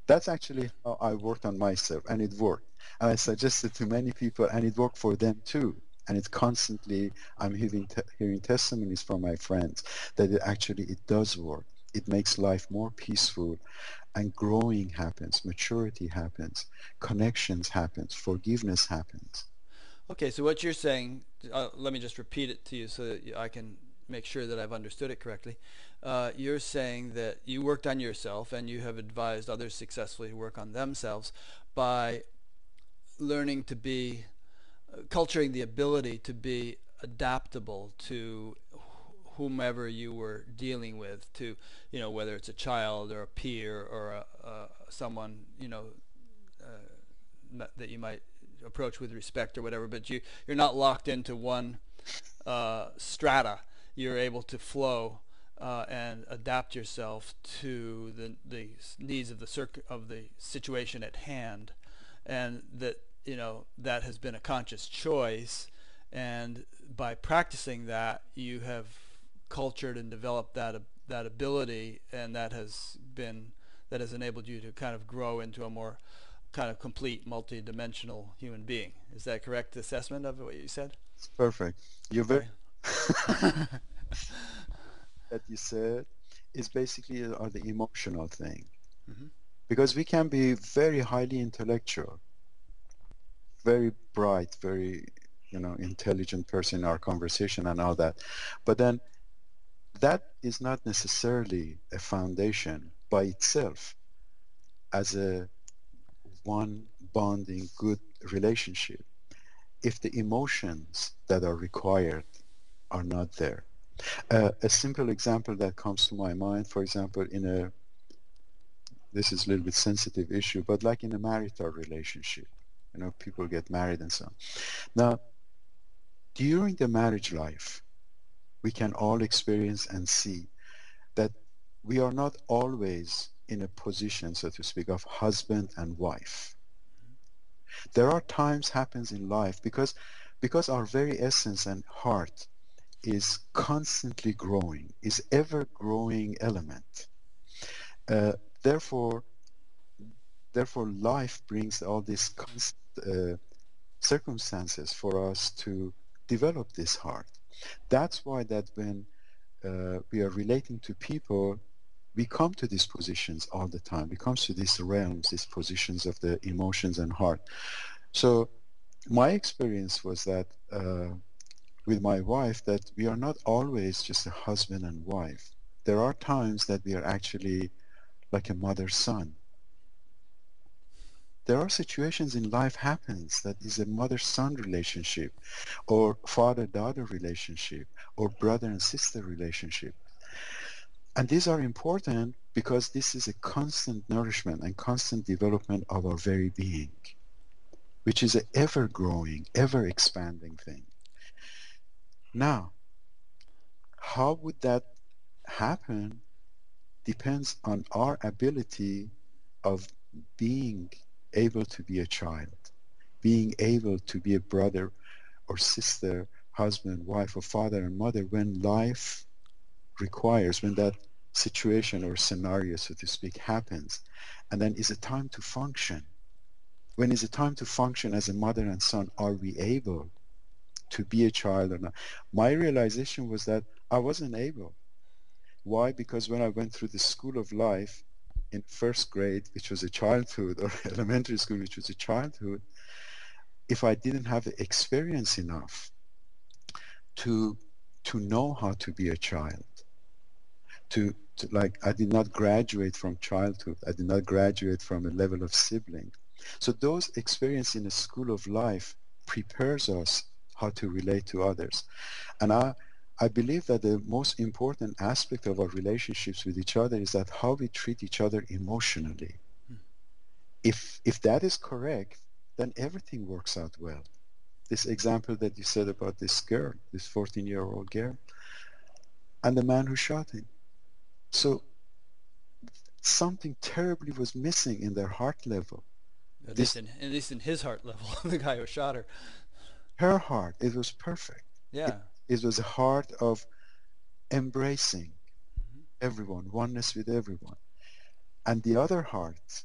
That's actually how I worked on myself, and it worked. And I suggested to many people, and it worked for them too. And it's constantly, I'm hearing, te hearing testimonies from my friends that it actually, it does work. It makes life more peaceful, and growing happens, maturity happens, connections happens, forgiveness happens. Okay, so what you're saying, uh, let me just repeat it to you so that I can make sure that I've understood it correctly. Uh, you're saying that you worked on yourself and you have advised others successfully to work on themselves by learning to be, uh, culturing the ability to be adaptable to whomever you were dealing with, to, you know, whether it's a child or a peer or a, uh, someone, you know, uh, that you might approach with respect or whatever, but you, you're not locked into one uh, strata. You're able to flow uh, and adapt yourself to the, the needs of the, circ of the situation at hand, and that, you know, that has been a conscious choice, and by practicing that, you have cultured and developed that uh, that ability, and that has been that has enabled you to kind of grow into a more kind of complete, multi-dimensional human being. Is that a correct assessment of what you said? It's perfect. You're very that you said is basically are the emotional thing, mm-hmm. because we can be very highly intellectual, very bright, very you know intelligent person in our conversation and all that, but then that is not necessarily a foundation by itself as a one bonding good relationship if the emotions that are required are not there. Uh, a simple example that comes to my mind, for example, in a, this is a little bit sensitive issue, but like in a marital relationship, you know, people get married and so on. Now, during the marriage life, we can all experience and see that we are not always in a position, so to speak, of husband and wife. There are times happens in life because because our very essence and heart is constantly growing, is ever-growing element. Uh, therefore, therefore, life brings all these constant uh, circumstances for us to develop this heart. That's why that when uh, we are relating to people, we come to these positions all the time. We come to these realms, these positions of the emotions and heart. So my experience was that uh, with my wife, that we are not always just a husband and wife. There are times that we are actually like a mother-son. There are situations in life happens that is a mother-son relationship, or father-daughter relationship, or brother and sister relationship. And these are important because this is a constant nourishment and constant development of our very being, which is an ever-growing, ever-expanding thing. Now, how would that happen depends on our ability of being able to be a child, being able to be a brother or sister, husband, wife, or father and mother when life requires, when that situation or scenario, so to speak, happens. And then is it time to function? When is it time to function as a mother and son? Are we able to be a child or not? My realization was that I wasn't able. Why? Because when I went through the school of life in first grade, which was a childhood, or elementary school, which was a childhood, if I didn't have experience enough to to know how to be a child, to, to like, I did not graduate from childhood, I did not graduate from a level of sibling. So those experiences in the school of life prepares us how to relate to others. And I, I believe that the most important aspect of our relationships with each other is that how we treat each other emotionally. Mm. If, if that is correct, then everything works out well. This example that you said about this girl, this fourteen-year-old girl, and the man who shot him. So something terribly was missing in their heart level. At least, in, at least in his heart level, the guy who shot her. Her heart, it was perfect. Yeah. It, it was a heart of embracing mm-hmm. everyone, oneness with everyone. And the other heart,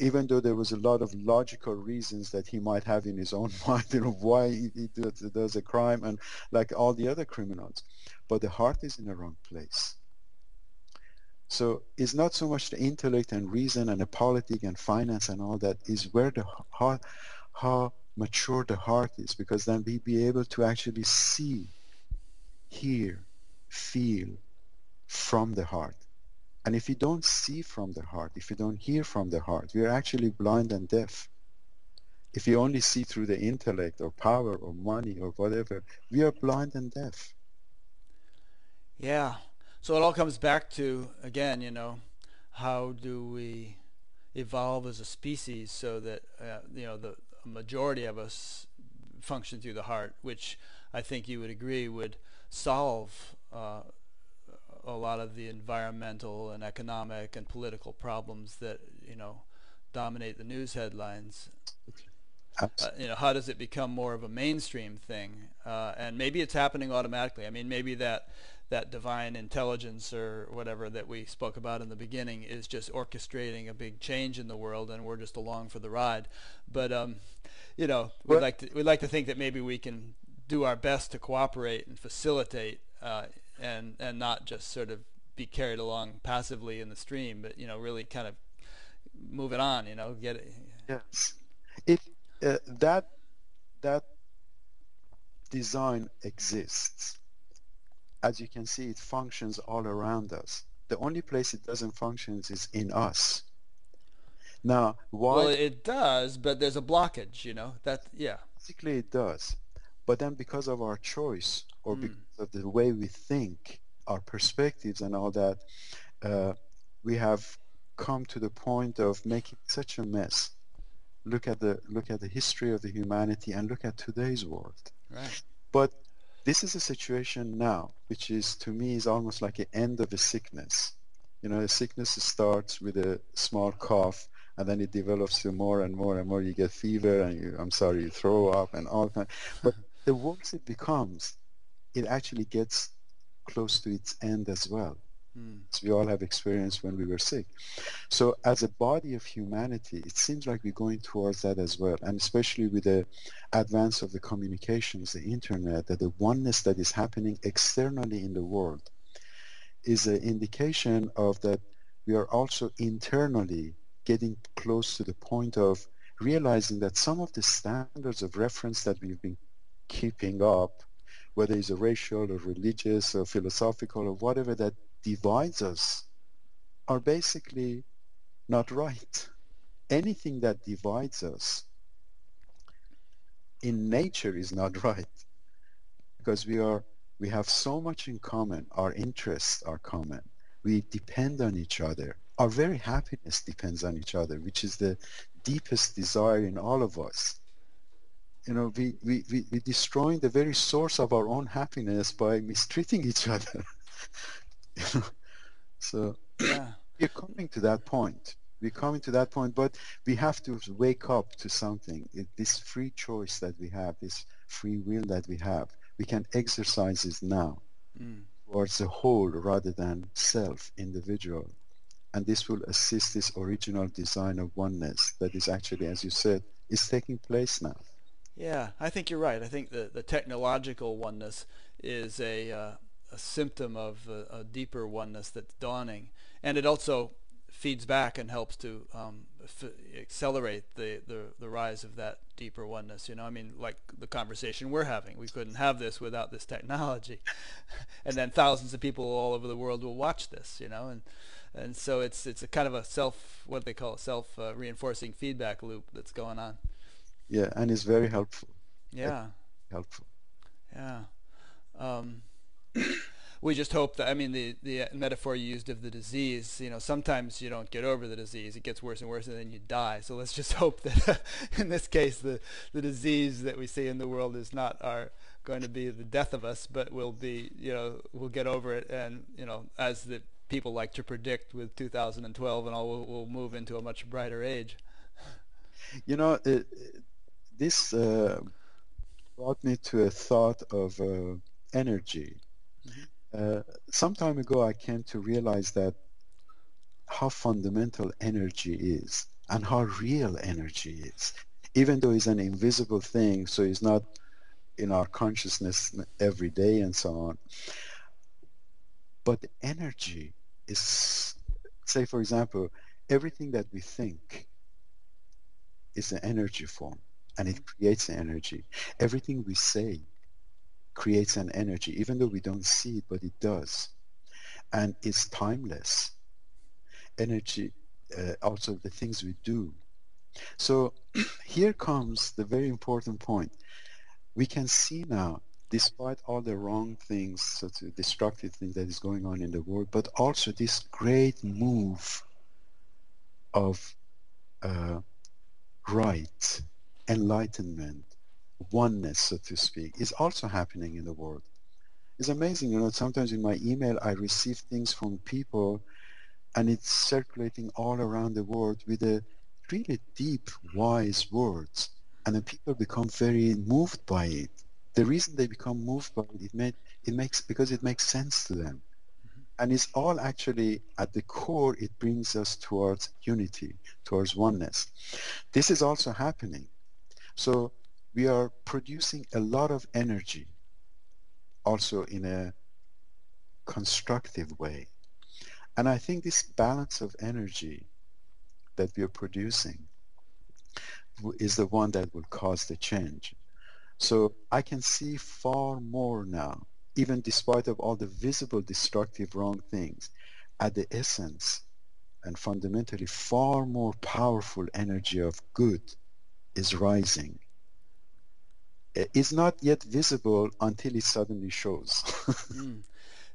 even though there was a lot of logical reasons that he might have in his own mind, you know, why he, he does a crime and like all the other criminals, but the heart is in the wrong place. So it's not so much the intellect and reason and the politics and finance and all that, is where the heart, how mature the heart is, because then we be able to actually see, hear, feel from the heart. And if you don't see from the heart, if you don't hear from the heart, we are actually blind and deaf. If you only see through the intellect or power or money or whatever, we are blind and deaf. Yeah. So it all comes back to, again, you know, how do we evolve as a species so that, uh, you know, the majority of us function through the heart, which I think you would agree would solve uh, a lot of the environmental and economic and political problems that, you know, dominate the news headlines. Uh, you know, how does it become more of a mainstream thing? Uh, and maybe it's happening automatically. I mean, maybe that that divine intelligence or whatever that we spoke about in the beginning is just orchestrating a big change in the world, and we're just along for the ride. But um, you know, we'd like to we'd like to think that maybe we can do our best to cooperate and facilitate. Uh, and and not just sort of be carried along passively in the stream, but, you know, really kind of move it on, you know, get it. Yes. It, uh, that, that design exists. As you can see, it functions all around us. The only place it doesn't function is in us. Now, why... Well, it does, but there's a blockage, you know, that, yeah. Basically, it does. But then because of our choice, or because mm. of the way we think, our perspectives and all that, uh, we have come to the point of making such a mess. Look at the look at the history of the humanity and look at today's world. Right. But This is a situation now, which is, to me, is almost like an end of a sickness. You know, a sickness starts with a small cough, and then it develops to more and more and more. You get fever, and you, I'm sorry, you throw up, and all that. But the worse it becomes, it actually gets close to its end as well. Mm. So we all have experience when we were sick. So as a body of humanity, it seems like we're going towards that as well. And especially with the advance of the communications, the internet, that the oneness that is happening externally in the world is an indication of that we are also internally getting close to the point of realizing that some of the standards of reference that we've been keeping up, whether it's a racial or religious or philosophical or whatever that divides us, are basically not right. Anything that divides us in nature is not right, because we are we have so much in common. Our interests are common. We depend on each other. Our very happiness depends on each other, which is the deepest desire in all of us. You know, we, we, we, we're destroying the very source of our own happiness by mistreating each other. So yeah. We're coming to that point. We're coming to that point, but we have to wake up to something. It, this free choice that we have, this free will that we have, we can exercise it now mm. towards the whole rather than self, individual. And this will assist this original design of oneness that is actually, as you said, is taking place now. Yeah, I think you're right. I think the, the technological oneness is a... Uh, a symptom of a, a deeper oneness that's dawning, and it also feeds back and helps to um, f accelerate the, the the rise of that deeper oneness. You know, I mean, like the conversation we're having, we couldn't have this without this technology, and then thousands of people all over the world will watch this. You know, and and so it's it's a kind of a self what they call a self uh, reinforcing feedback loop that's going on. Yeah, and it's very helpful. Yeah, very helpful. Yeah. Um, We just hope that, I mean, the, the metaphor you used of the disease, you know, sometimes you don't get over the disease. It gets worse and worse, and then you die. So let's just hope that in this case, the, the disease that we see in the world is not our, going to be the death of us, but we'll be, you know, we'll get over it. And, you know, as the people like to predict with two thousand twelve and all, we'll, we'll move into a much brighter age. You know, uh, this uh, brought me to a thought of uh, energy. Mm-hmm. Uh, some time ago I came to realize that how fundamental energy is and how real energy is, even though it's an invisible thing, so it's not in our consciousness every day and so on. But energy is, say for example, everything that we think is an energy form, and it creates an energy. Everything we say creates an energy, even though we don't see it, but it does. And it's timeless. Energy, uh, also the things we do. So here comes the very important point. We can see now, despite all the wrong things, such a destructive thing that is going on in the world, but also this great move of uh, right, enlightenment, oneness, so to speak, is also happening in the world. It's amazing, you know, sometimes in my email I receive things from people and it's circulating all around the world with a really deep, wise words, and then people become very moved by it. The reason they become moved by it, it, made, it makes, because it makes sense to them. Mm-hmm. And it's all actually, at the core, it brings us towards unity, towards oneness. This is also happening. So we are producing a lot of energy, also in a constructive way. And I think this balance of energy that we are producing is the one that will cause the change. So I can see far more now, even despite of all the visible destructive wrong things, at the essence and fundamentally far more powerful energy of good is rising. It's not yet visible until it suddenly shows. mm.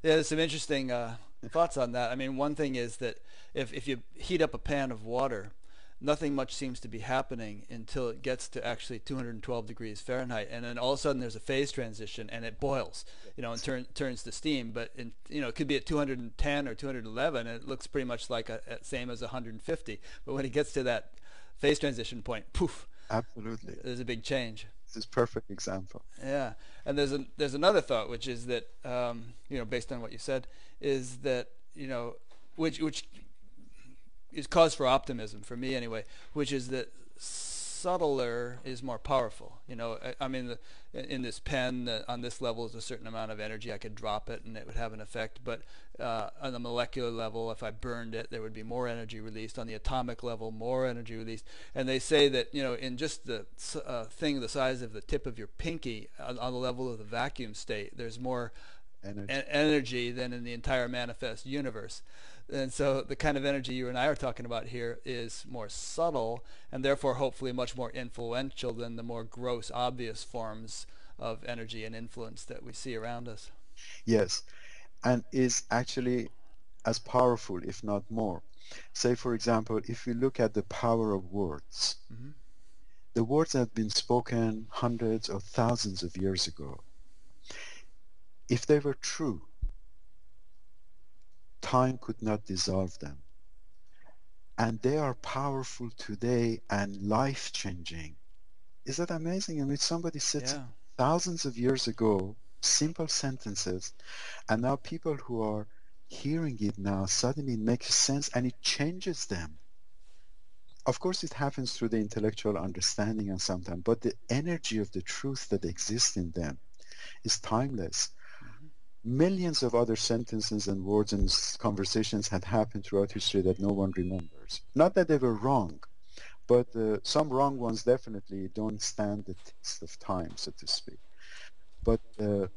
Yeah, there's some interesting uh, thoughts on that. I mean, one thing is that if, if you heat up a pan of water nothing much seems to be happening until it gets to actually two hundred twelve degrees Fahrenheit, and then all of a sudden there's a phase transition and it boils, you know, and turn, turns to steam. But in, you know, it could be at two hundred ten or two hundred eleven, and it looks pretty much like a, same as one hundred fifty. But when it gets to that phase transition point, poof! Absolutely, there's a big change. This is a perfect example. Yeah, and there's a, there's another thought, which is that um, you know, based on what you said, is that you know, which which. is cause for optimism for me anyway, which is that subtler is more powerful. You know, I, I mean, the, in this pen the, on this level is a certain amount of energy. I could drop it and it would have an effect, but uh, on the molecular level, if I burned it, there would be more energy released. On the atomic level, more energy released. And they say that, you know, in just the uh, thing the size of the tip of your pinky, on, on the level of the vacuum state, there's more energy. En energy than in the entire manifest universe. And so the kind of energy you and I are talking about here is more subtle, and therefore hopefully much more influential than the more gross, obvious forms of energy and influence that we see around us. Yes, and is actually as powerful, if not more. Say, for example, if we look at the power of words, mm-hmm. the words that have been spoken hundreds or thousands of years ago, if they were true, time could not dissolve them. And they are powerful today and life-changing. Is that amazing? I mean, somebody said yeah. thousands of years ago, simple sentences, and now people who are hearing it now, suddenly it makes sense and it changes them. Of course, it happens through the intellectual understanding and sometimes, but the energy of the truth that exists in them is timeless. Millions of other sentences and words and conversations had happened throughout history that no one remembers. Not that they were wrong, but uh, some wrong ones definitely don't stand the test of time, so to speak. But uh,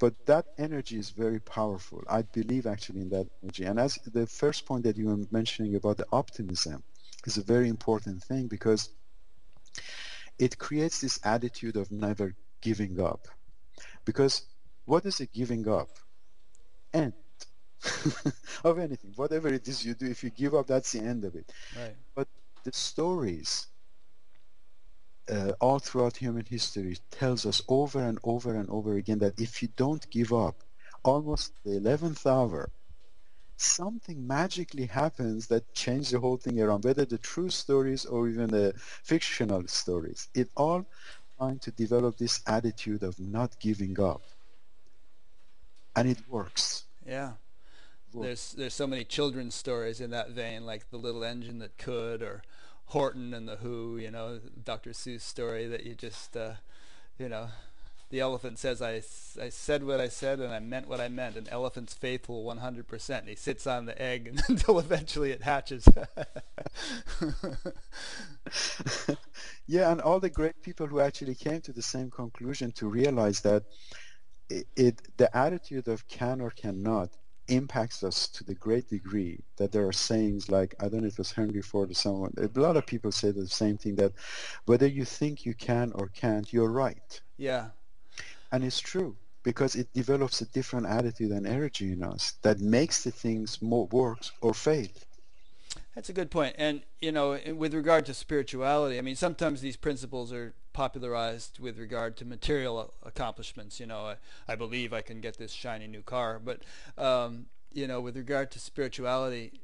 but that energy is very powerful. I believe actually in that energy. And as the first point that you were mentioning about the optimism is a very important thing, because it creates this attitude of never giving up. Because what is a giving up? End of anything. Whatever it is you do, if you give up, that's the end of it. Right. But the stories uh, all throughout human history tells us over and over and over again that if you don't give up, almost the eleventh hour, something magically happens that changes the whole thing around, whether the true stories or even the fictional stories. It all trying to develop this attitude of not giving up. And it works. Yeah, works. There's there's so many children's stories in that vein, like The Little Engine That Could, or Horton and the Who. You know, Doctor Seuss story that you just, uh, you know, the elephant says, "I I said what I said and I meant what I meant." An elephant's faithful one hundred percent. And he sits on the egg until eventually it hatches. Yeah, and all the great people who actually came to the same conclusion to realize that. It, it, the attitude of can or cannot impacts us to the great degree that there are sayings like, I don't know if it was Henry Ford or someone, a lot of people say the same thing, that whether you think you can or can't, you're right. Yeah. And it's true, because it develops a different attitude and energy in us that makes the things more works or fail. That's a good point. And, you know, with regard to spirituality, I mean, sometimes these principles are popularized with regard to material accomplishments. You know, I, I believe I can get this shiny new car. But, um, you know, with regard to spirituality,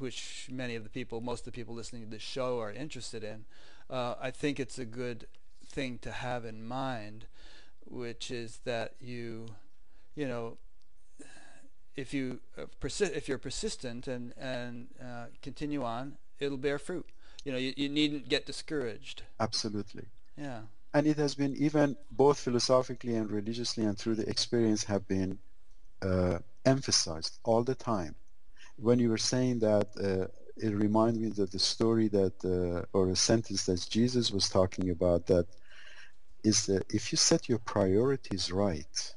which many of the people, most of the people listening to this show are interested in, uh, I think it's a good thing to have in mind, which is that you, you know, if you persist, if you're persistent and, and uh, continue on, it'll bear fruit. You know, you, you needn't get discouraged. Absolutely. Yeah. And it has been even both philosophically and religiously and through the experience have been uh, emphasized all the time. When you were saying that, uh, it reminded me of the story that, uh, or a sentence that Jesus was talking about, that is that if you set your priorities right,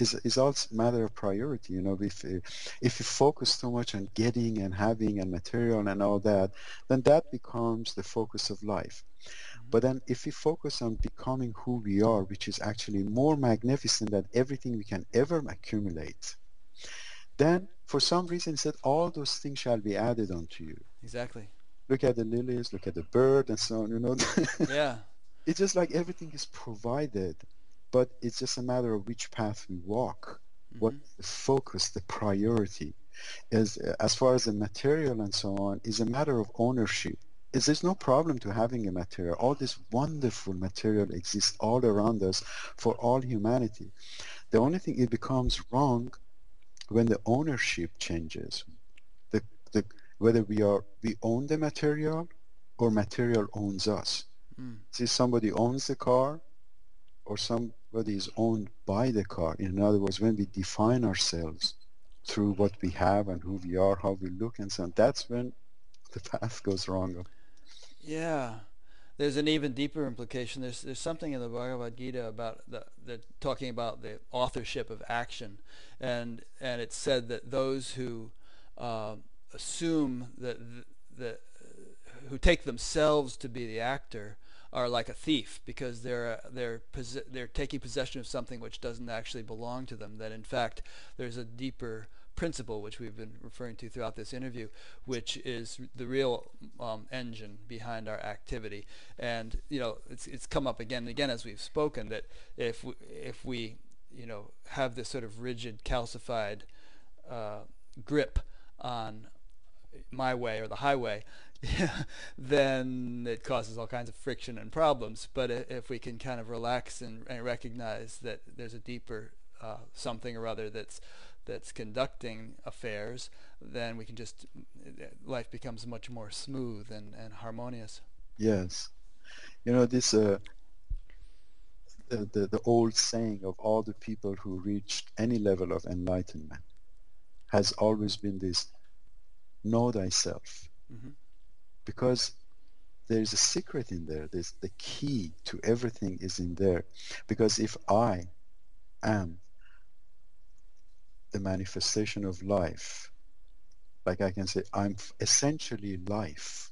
is is also a matter of priority. You know, if, if you focus too much on getting and having and material and all that, then that becomes the focus of life. But then if we focus on becoming who we are, which is actually more magnificent than everything we can ever accumulate, then for some reason it said all those things shall be added unto you. Exactly. look at the lilies, look at the bird, and so on, you know. Yeah. It's just like everything is provided, but it's just a matter of which path we walk, mm-hmm. what the focus, the priority. As, as far as the material and so on, is a matter of ownership. Is there's no problem to having a material. All this wonderful material exists all around us for all humanity. The only thing, it becomes wrong when the ownership changes. The, the, whether we are we own the material or material owns us. Mm. See, somebody owns the car or somebody is owned by the car. In other words, when we define ourselves through what we have and who we are, how we look and so on, that's when the path goes wrong. Yeah. There's an even deeper implication. There's there's something in the Bhagavad Gita about the, the talking about the authorship of action, and and it's said that those who uh, assume that the who take themselves to be the actor are like a thief, because they're they're they're taking possession of something which doesn't actually belong to them. That in fact there's a deeper principle which we've been referring to throughout this interview, which is the real um, engine behind our activity. And you know, it's it's come up again and again as we've spoken, that if we, if we you know have this sort of rigid, calcified uh, grip on my way or the highway, then it causes all kinds of friction and problems. But if we can kind of relax and, and recognize that there's a deeper uh, something or other that's that's conducting affairs, then we can just, life becomes much more smooth and, and harmonious. Yes. You know, this uh, the, the, the old saying of all the people who reached any level of enlightenment has always been this, know thyself. Mm-hmm. Because there's a secret in there. There's the key to everything is in there. Because if I am the manifestation of life, like I can say, I'm essentially life.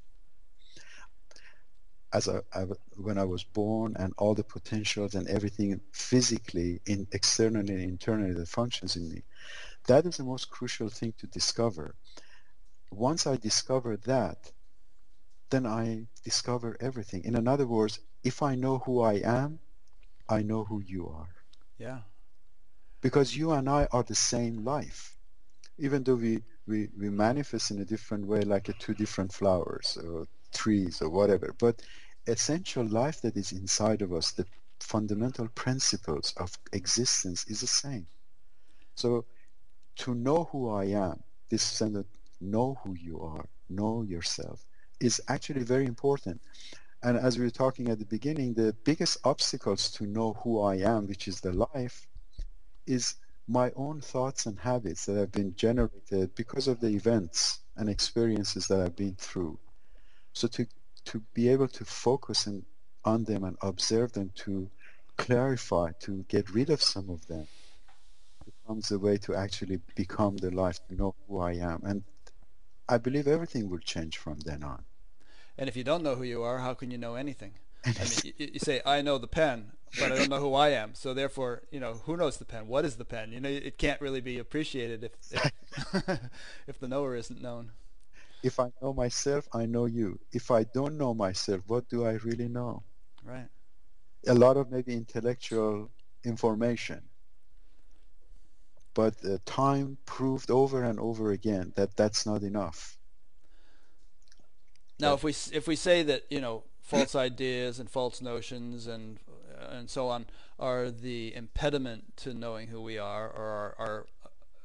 As I, I, when I was born, and all the potentials and everything physically, in externally and internally, that functions in me, that is the most crucial thing to discover. Once I discover that, then I discover everything. In other words, if I know who I am, I know who you are. Yeah. Because you and I are the same life, even though we, we, we manifest in a different way, like a two different flowers or trees or whatever. But essential life that is inside of us, the fundamental principles of existence, is the same. So to know who I am, this sense of know who you are, know yourself, is actually very important. And as we were talking at the beginning, the biggest obstacles to know who I am, which is the life, is my own thoughts and habits that have been generated because of the events and experiences that I've been through. So to to be able to focus in, on them and observe them, to clarify, to get rid of some of them, becomes a way to actually become the life, to know who I am. And I believe everything will change from then on. And if you don't know who you are, how can you know anything? I mean, you, you say, I know the pen, but I don't know who I am. So therefore, you know, who knows the pen? What is the pen? You know, it can't really be appreciated if if, if the knower isn't known. If I know myself, I know you. If I don't know myself, what do I really know? Right. A lot of maybe intellectual information. But uh, time proved over and over again that that's not enough. Now, if we if we say that, you know, false ideas and false notions and and so on are the impediment to knowing who we are, or are, are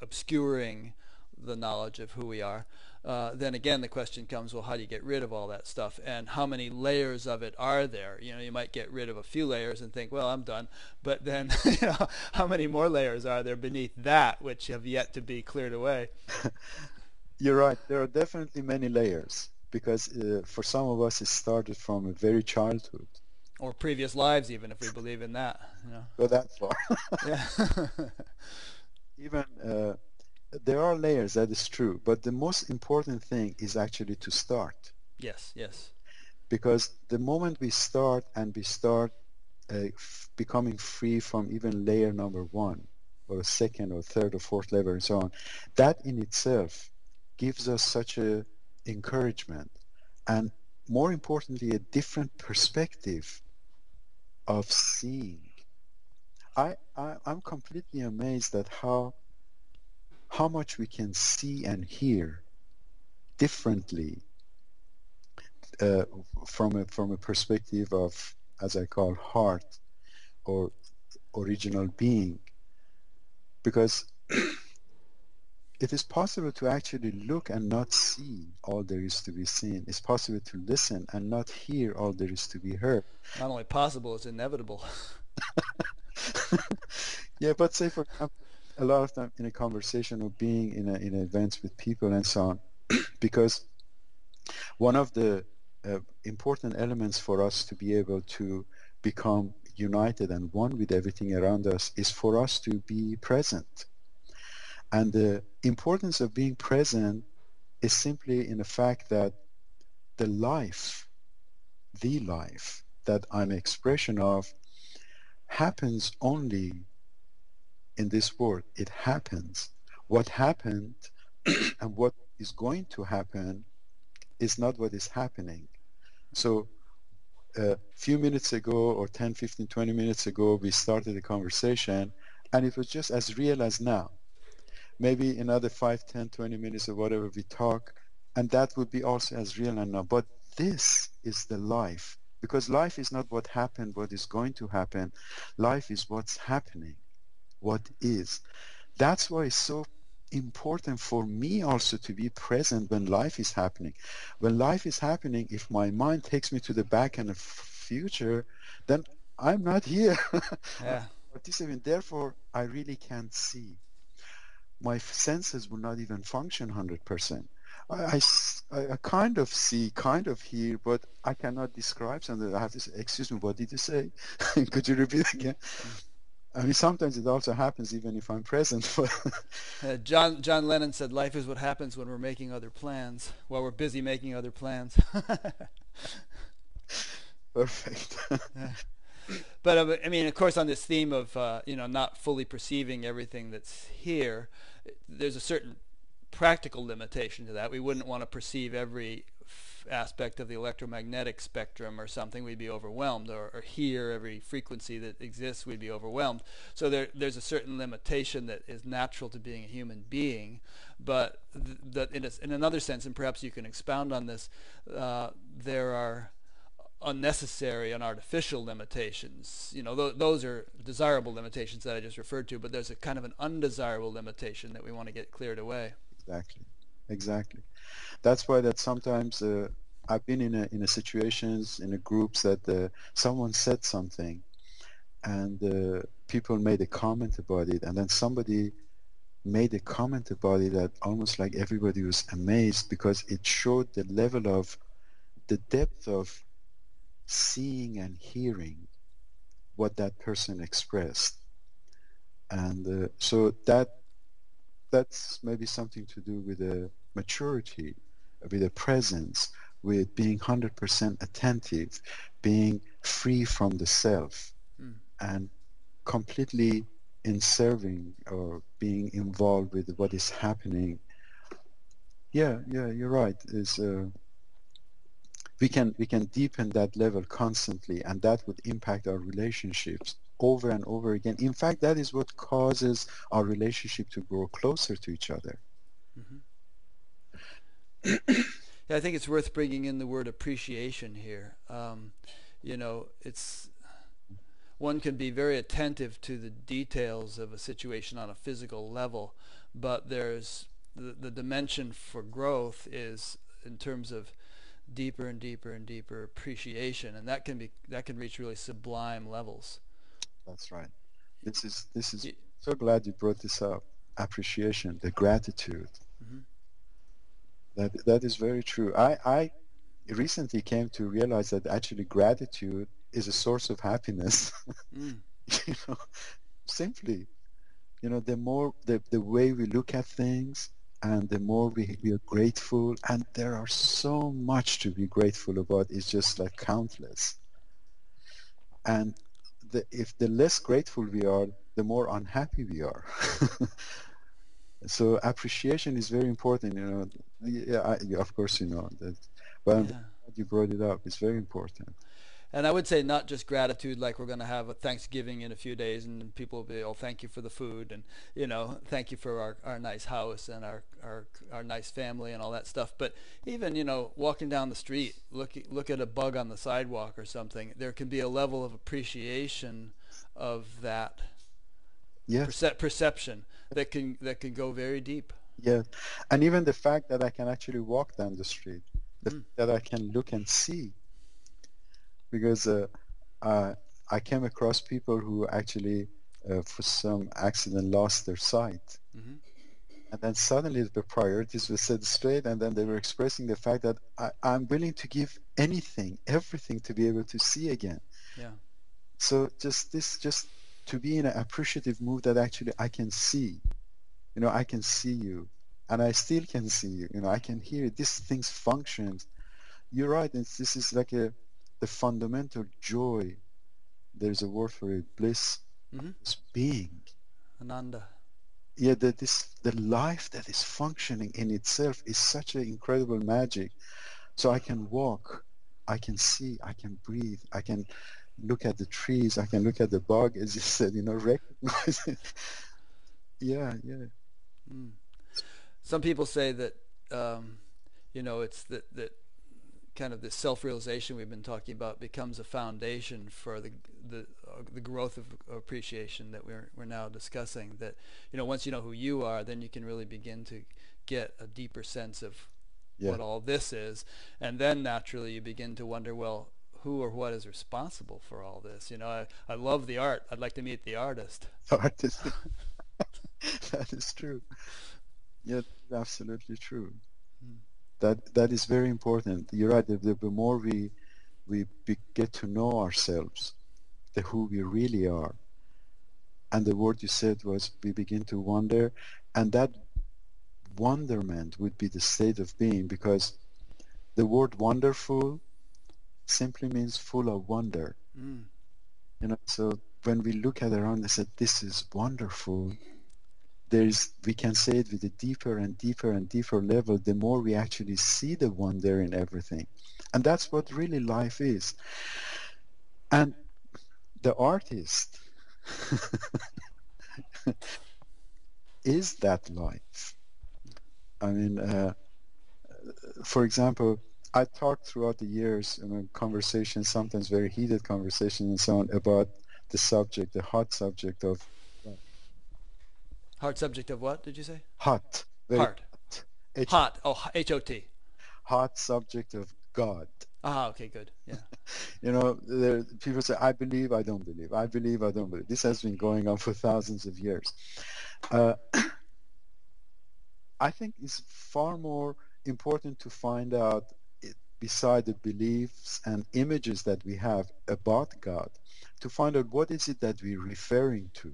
obscuring the knowledge of who we are, uh, then again the question comes, well, how do you get rid of all that stuff, and how many layers of it are there? You know, you might get rid of a few layers and think, well, I'm done, but then you know, how many more layers are there beneath that which have yet to be cleared away? You're right, there are definitely many layers, because uh, for some of us it started from a very childhood. Or previous lives, even, if we believe in that. You know. Go that far. Yeah. Even uh, there are layers, that is true, but the most important thing is actually to start. Yes, yes. Because the moment we start, and we start uh, f becoming free from even layer number one, or second, or third, or fourth level, and so on, that in itself gives us such a encouragement and more importantly, a different perspective of seeing. I, I, I'm completely amazed at how, how much we can see and hear differently uh, from, a, from a perspective of, as I call, heart or original being, because it is possible to actually look and not see all there is to be seen. It's possible to listen and not hear all there is to be heard. Not only possible, it's inevitable. Yeah, but say for example, a lot of time in a conversation or being in, a, in events with people and so on, because one of the uh, important elements for us to be able to become united and one with everything around us is for us to be present. And the importance of being present is simply in the fact that the life, the life that I'm an expression of happens only in this world. It happens. What happened and what is going to happen is not what is happening. So a uh, few minutes ago, or ten, fifteen, twenty minutes ago, we started a conversation and it was just as real as now. Maybe another five, ten, twenty minutes or whatever we talk, and that would be also as real and now. But this is the life, because life is not what happened, what is going to happen. Life is what's happening, what is. That's why it's so important for me also to be present when life is happening. When life is happening, if my mind takes me to the back and the future, then I'm not here. Yeah. Therefore, I really can't see. My senses will not even function one hundred percent. I, I, I kind of see, kind of hear, but I cannot describe something. I have to say, excuse me, what did you say? Could you repeat again? I mean, sometimes it also happens even if I'm present. But uh, John, John Lennon said, life is what happens when we're making other plans, while we're busy making other plans. Perfect. Yeah. But uh, I mean, of course, on this theme of uh, you know, not fully perceiving everything that's here, there's a certain practical limitation to that. We wouldn't want to perceive every f aspect of the electromagnetic spectrum or something. We'd be overwhelmed, or, or hear every frequency that exists. We'd be overwhelmed. So there, there's a certain limitation that is natural to being a human being. But th that in, a, in another sense, and perhaps you can expound on this, uh, there are unnecessary and artificial limitations. You know, th those are desirable limitations that I just referred to, but there's a kind of an undesirable limitation that we want to get cleared away. Exactly, exactly. That's why that sometimes uh, I've been in a, in a situations, in a groups that uh, someone said something and uh, people made a comment about it, and then somebody made a comment about it that almost like everybody was amazed, because it showed the level of, the depth of seeing and hearing what that person expressed. And uh, so that that's maybe something to do with a maturity, with a presence, with being one hundred percent attentive, being free from the self, mm. and completely in serving or being involved with what is happening. Yeah, yeah, you're right. It's, uh, We can, we can deepen that level constantly, and that would impact our relationships over and over again. In fact, that is what causes our relationship to grow closer to each other. Mm-hmm. Yeah, I think it's worth bringing in the word appreciation here. Um, you know, it's, one can be very attentive to the details of a situation on a physical level, but there's the, the dimension for growth is in terms of deeper and deeper and deeper appreciation, and that can be that can reach really sublime levels. That's right. This is this is. So glad you brought this up. Appreciation, the gratitude. Mm-hmm. That that is very true. I I recently came to realize that actually gratitude is a source of happiness. Mm. You know, simply, you know, the more the the way we look at things, and the more we, we are grateful, and there are so much to be grateful about, it's just like countless. And the, if the less grateful we are, the more unhappy we are. So appreciation is very important, you know. Yeah, I, of course, you know that. But yeah. you brought it up. It's very important. And I would say not just gratitude, like we're going to have a Thanksgiving in a few days and people will be, oh, thank you for the food, and, you know, thank you for our, our nice house and our, our our nice family and all that stuff. But even, you know, walking down the street, look, look at a bug on the sidewalk or something, there can be a level of appreciation of that yes. perce- perception that can, that can go very deep. Yeah. And even the fact that I can actually walk down the street, the mm. that I can look and see. Because uh, uh, I came across people who actually, uh, for some accident, lost their sight. Mm-hmm. And then suddenly the priorities were set straight, and then they were expressing the fact that I, I'm willing to give anything, everything to be able to see again. Yeah. So just this, just to be in an appreciative mood that actually I can see. You know, I can see you, and I still can see you. You know, I can hear you. These things function. You're right. It's, this is like a... the fundamental joy, there's a word for it, bliss, mm-hmm. is being. Ananda. Yeah, the, this, the life that is functioning in itself is such an incredible magic. So I can walk, I can see, I can breathe, I can look at the trees, I can look at the bog, as you said, you know, recognize it. Yeah, yeah. Mm. Some people say that, um, you know, it's that, that kind of this self-realization we've been talking about becomes a foundation for the the, uh, the growth of appreciation that we're we're now discussing. That, you know, once you know who you are, then you can really begin to get a deeper sense of yeah. what all this is, and then naturally you begin to wonder, well, who or what is responsible for all this? You know, I I love the art. I'd like to meet the artist. Artist. That is true. Yeah, absolutely true. Mm. That that is very important. You're right. The, the, the more we we be, get to know ourselves, the who we really are, and the word you said was we begin to wonder, and that wonderment would be the state of being, because the word wonderful simply means full of wonder. Mm. You know. So when we look at around and say this is wonderful, there's, we can say it with a deeper and deeper and deeper level, the more we actually see the wonder in everything. And that's what really life is. And the artist is that life. I mean, uh, for example, I talked throughout the years in a conversation, sometimes very heated conversation and so on, about the subject, the hot subject of Hard subject of what, did you say? Hot. Hard. Hot. H- hot. Oh, H O T. Hot subject of God. Ah, okay, good. Yeah. You know, there, people say, I believe, I don't believe. I believe, I don't believe. This has been going on for thousands of years. Uh, I think it's far more important to find out, it, beside the beliefs and images that we have about God, to find out what is it that we're referring to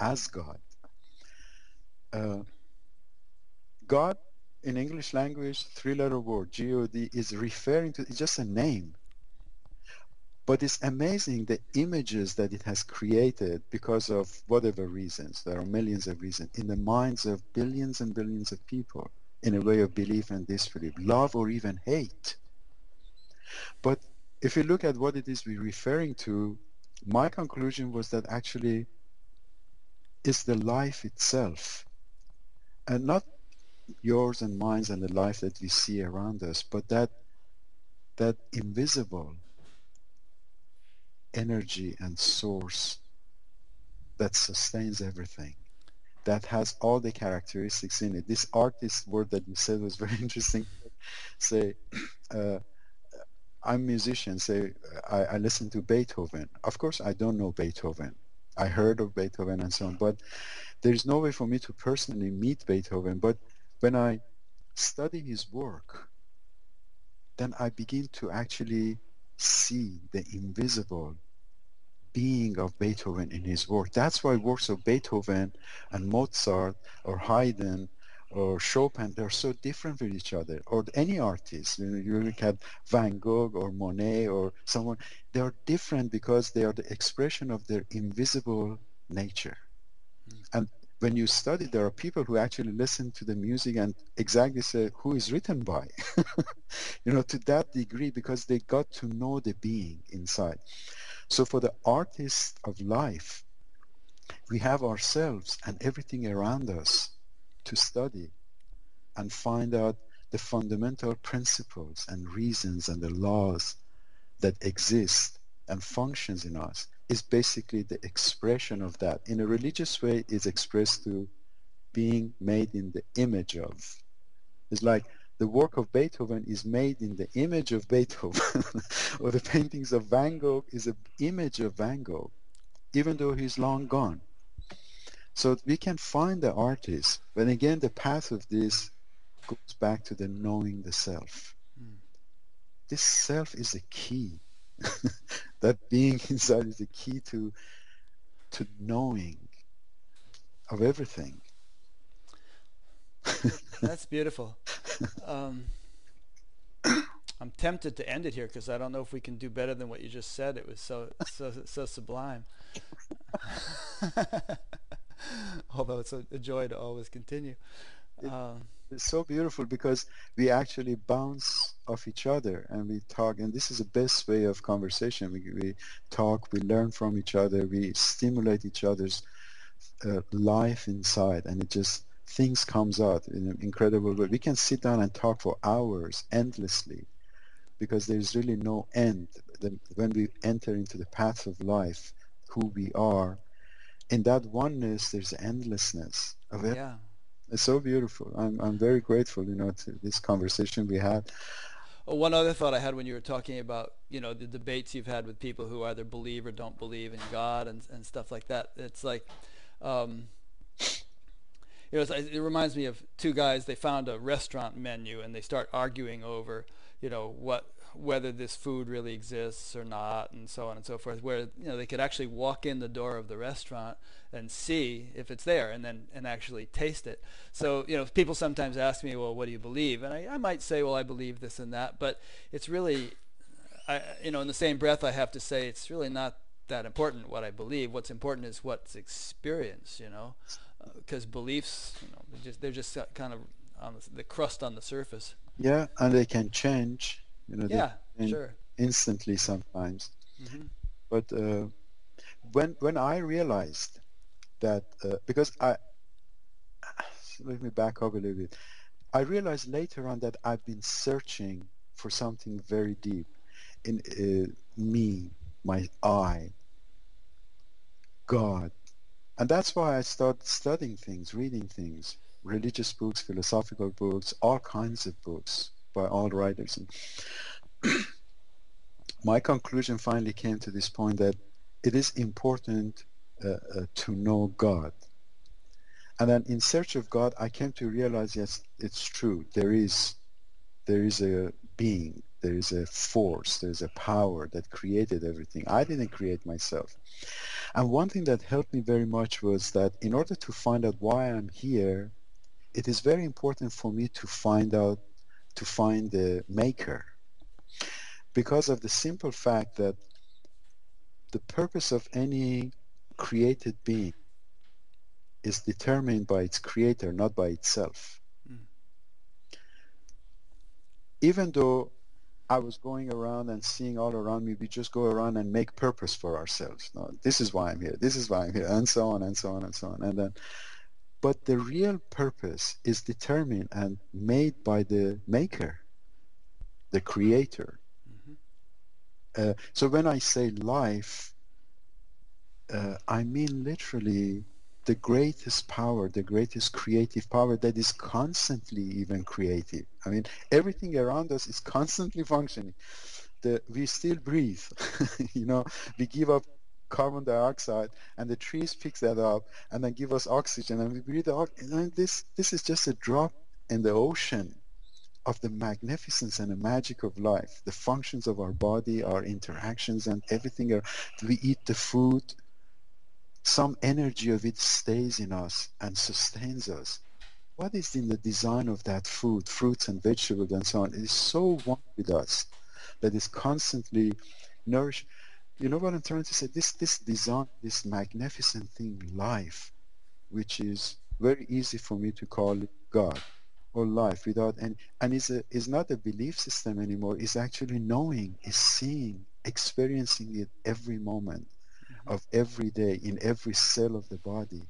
as God. Uh, God, in English language, three-letter word, G O D, is referring to, it's just a name. But it's amazing the images that it has created because of whatever reasons. There are millions of reasons in the minds of billions and billions of people in a way of belief and disbelief, love or even hate. But if you look at what it is we're referring to, my conclusion was that actually it's the life itself. And not yours and mine and the life that we see around us, but that that invisible energy and source that sustains everything, that has all the characteristics in it. This artist word that you said was very interesting. Say, uh, I'm a musician. Say, I, I listen to Beethoven. Of course, I don't know Beethoven. I heard of Beethoven and so on, but there's no way for me to personally meet Beethoven. But when I study his work, then I begin to actually see the invisible being of Beethoven in his work. That's why works of Beethoven and Mozart or Haydn or Chopin, they're so different with each other. Or any artist, you know, you look at Van Gogh or Monet or someone, they are different because they are the expression of their invisible nature. Mm. And when you study, there are people who actually listen to the music and exactly say who is written by, you know, to that degree, because they got to know the being inside. So for the artist of life, we have ourselves and everything around us to study and find out the fundamental principles and reasons and the laws that exist and functions in us is basically the expression of that. In a religious way, is expressed through being made in the image of. It's like the work of Beethoven is made in the image of Beethoven, or the paintings of Van Gogh is an image of Van Gogh, even though he's long gone. So we can find the artist, but again, the path of this goes back to the knowing the self. Mm. This self is the key. That being inside is the key to to knowing of everything. That's beautiful. Um, I'm tempted to end it here because I don't know if we can do better than what you just said. It was so so so sublime. Although it's a, a joy to always continue. It, um, it's so beautiful because we actually bounce off each other and we talk, and this is the best way of conversation. We, we talk, we learn from each other, we stimulate each other's uh, life inside, and it just, things comes out in an incredible way. We can sit down and talk for hours endlessly because there's really no end. The, when we enter into the path of life, who we are, in that oneness there's endlessness of it. Yeah. It's so beautiful. I'm I'm very grateful, you know, to this conversation we had. One other thought I had when you were talking about, you know, the debates you've had with people who either believe or don't believe in God and and stuff like that. It's like, um, you know, it's, it reminds me of two guys. They found a restaurant menu and they start arguing over, you know, what whether this food really exists or not, and so on and so forth, where, you know, they could actually walk in the door of the restaurant and see if it's there and then and actually taste it. So, you know, people sometimes ask me, well, what do you believe? And I, I might say, well, I believe this and that, but it's really, I, you know, in the same breath I have to say it's really not that important what I believe. What's important is what's experienced, you know, because uh, beliefs, you know, they're just, they're just kind of on the, the crust on the surface. Yeah, and they can change. You know, yeah, in, sure. Instantly sometimes. Mm-hmm. But uh, when when I realized that, uh, because I, let me back up a little bit, I realized later on that I've been searching for something very deep in uh, me, my I, God. And that's why I started studying things, reading things, religious books, philosophical books, all kinds of books by all writers. And my conclusion finally came to this point that it is important uh, uh, to know God. And then in search of God, I came to realize, yes, it's true. There is, there is a being, there is a force, there is a power that created everything. I didn't create myself. And one thing that helped me very much was that in order to find out why I'm here, it is very important for me to find out to find the maker, because of the simple fact that the purpose of any created being is determined by its creator, not by itself. Mm. Even though I was going around and seeing all around me, we just go around and make purpose for ourselves. No, this is why I'm here, this is why I'm here, and so on and so on and so on. And then, but the real purpose is determined and made by the maker, the creator. Mm-hmm. Uh, so when I say life, uh, I mean literally the greatest power, the greatest creative power that is constantly even creative. I mean, everything around us is constantly functioning. The, we still breathe, you know, we give up carbon dioxide and the trees pick that up and then give us oxygen and we breathe out, and this this is just a drop in the ocean of the magnificence and the magic of life, the functions of our body, our interactions and everything. We eat the food, some energy of it stays in us and sustains us. What is in the design of that food, fruits and vegetables and so on? It is so one with us that is constantly nourished. You know what I'm trying to say? This this design, this magnificent thing, life, which is very easy for me to call it God or life without any, and it's, a, it's not a belief system anymore, it's actually knowing, is seeing, experiencing it every moment mm-hmm. of every day, in every cell of the body.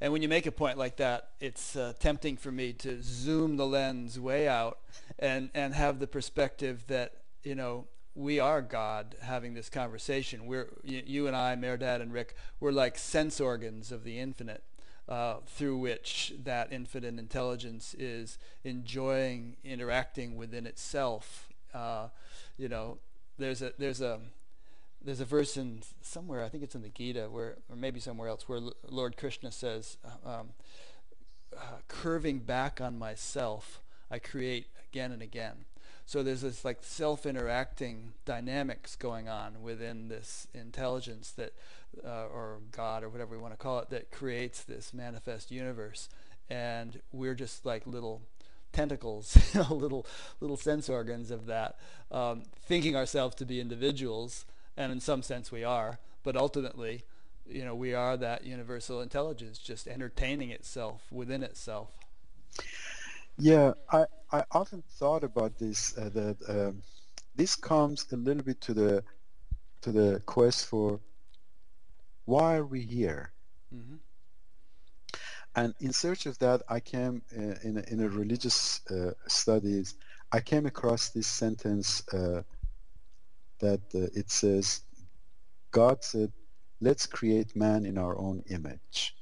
And when you make a point like that, it's uh, tempting for me to zoom the lens way out and, and have the perspective that, you know, we are God having this conversation. We're, you, you and I, Mehrdad and Rick, we're like sense organs of the infinite uh, through which that infinite intelligence is enjoying, interacting within itself. Uh, you know, there's a, there's a, there's a verse in somewhere, I think it's in the Gita, where, or maybe somewhere else, where L- Lord Krishna says, um, uh, curving back on myself, I create again and again. So there's this like self-interacting dynamics going on within this intelligence that, uh, or God or whatever we want to call it, that creates this manifest universe. And we're just like little tentacles, you know, little little sense organs of that, um, thinking ourselves to be individuals, and in some sense we are, but ultimately, you know, we are that universal intelligence just entertaining itself within itself. Yeah, I, I often thought about this, uh, that um, this comes a little bit to the to the quest for why are we here? Mm-hmm. And in search of that, I came uh, in, a, in a religious uh, studies, I came across this sentence uh, that uh, it says, God said, let's create man in our own image.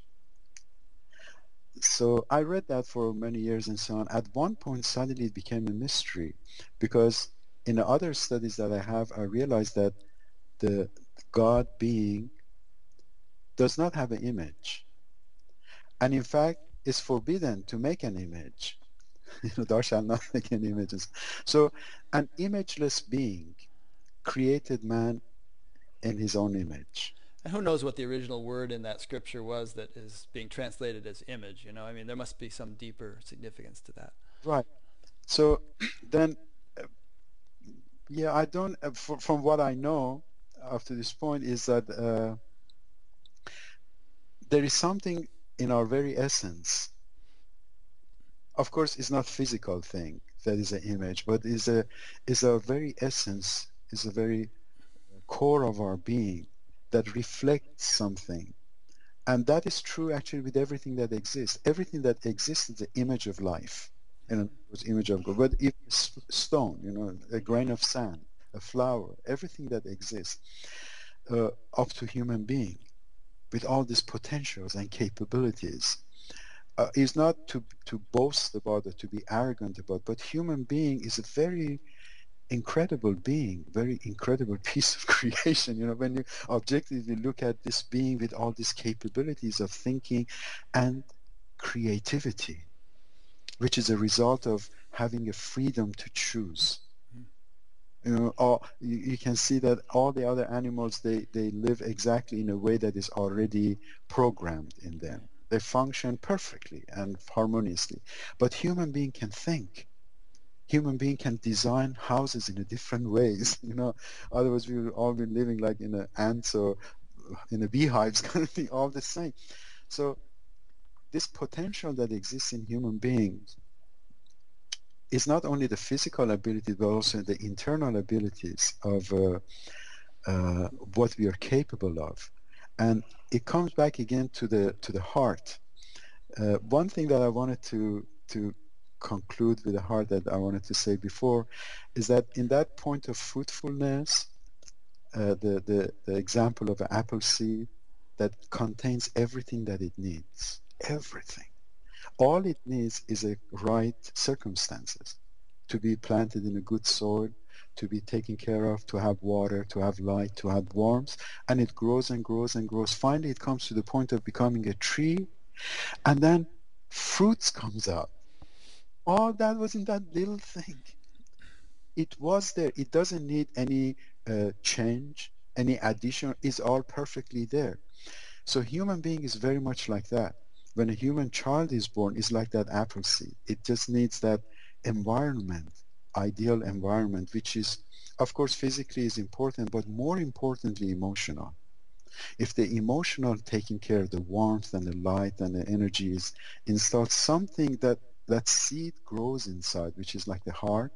So I read that for many years and so on. At one point, suddenly it became a mystery, because in the other studies that I have, I realized that the God being does not have an image. And in fact, it's forbidden to make an image. You know, thou shalt not make an image. So an imageless being created man in his own image. And who knows what the original word in that scripture was that is being translated as image, you know? I mean, there must be some deeper significance to that. Right. So then, uh, yeah, I don't, uh, for, from what I know up to this point is that uh, there is something in our very essence. Of course, it's not physical thing that is an image, but is a is our very essence, is the very core of our being, that reflects something. And that is true actually with everything that exists. Everything that exists is the image of life, you know, it's image of God. But if stone, you know, a grain of sand, a flower, everything that exists, uh, up to human being, with all these potentials and capabilities, uh, is not to, to boast about or to be arrogant about, but human being is a very incredible being, very incredible piece of creation. You know, when you objectively look at this being with all these capabilities of thinking and creativity, which is a result of having a freedom to choose. Mm-hmm. You know, all, you, you can see that all the other animals, they, they live exactly in a way that is already programmed in them. They function perfectly and harmoniously. But human being can think. Human being can design houses in a different ways, you know. Otherwise, we would all be living like in an ants or in a beehive, kind of thing, all the same. So, this potential that exists in human beings is not only the physical ability, but also the internal abilities of uh, uh, what we are capable of, and it comes back again to the to the heart. Uh, one thing that I wanted to to conclude with the heart that I wanted to say before is that in that point of fruitfulness, uh, the, the, the example of an apple seed that contains everything that it needs, everything. All it needs is a right circumstances, to be planted in a good soil, to be taken care of, to have water, to have light, to have warmth, and it grows and grows and grows. Finally, it comes to the point of becoming a tree, and then fruits comes out. All that was in that little thing. It was there. It doesn't need any uh, change, any addition. It's all perfectly there. So human being is very much like that. When a human child is born, it's like that apple seed. It just needs that environment, ideal environment, which is, of course, physically is important, but more importantly, emotional. If the emotional taking care of the warmth and the light and the energy is installed, something that that seed grows inside, which is like the heart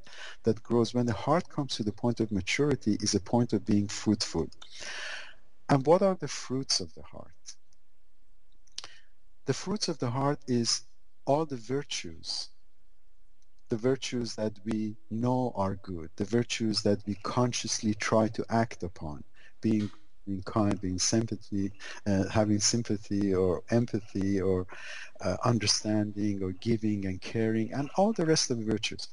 that grows. When the heart comes to the point of maturity, is a point of being fruitful. And what are the fruits of the heart? The fruits of the heart is all the virtues, the virtues that we know are good, the virtues that we consciously try to act upon, being, being kind, being sympathy, uh, having sympathy or empathy or uh, understanding or giving and caring and all the rest of the virtues.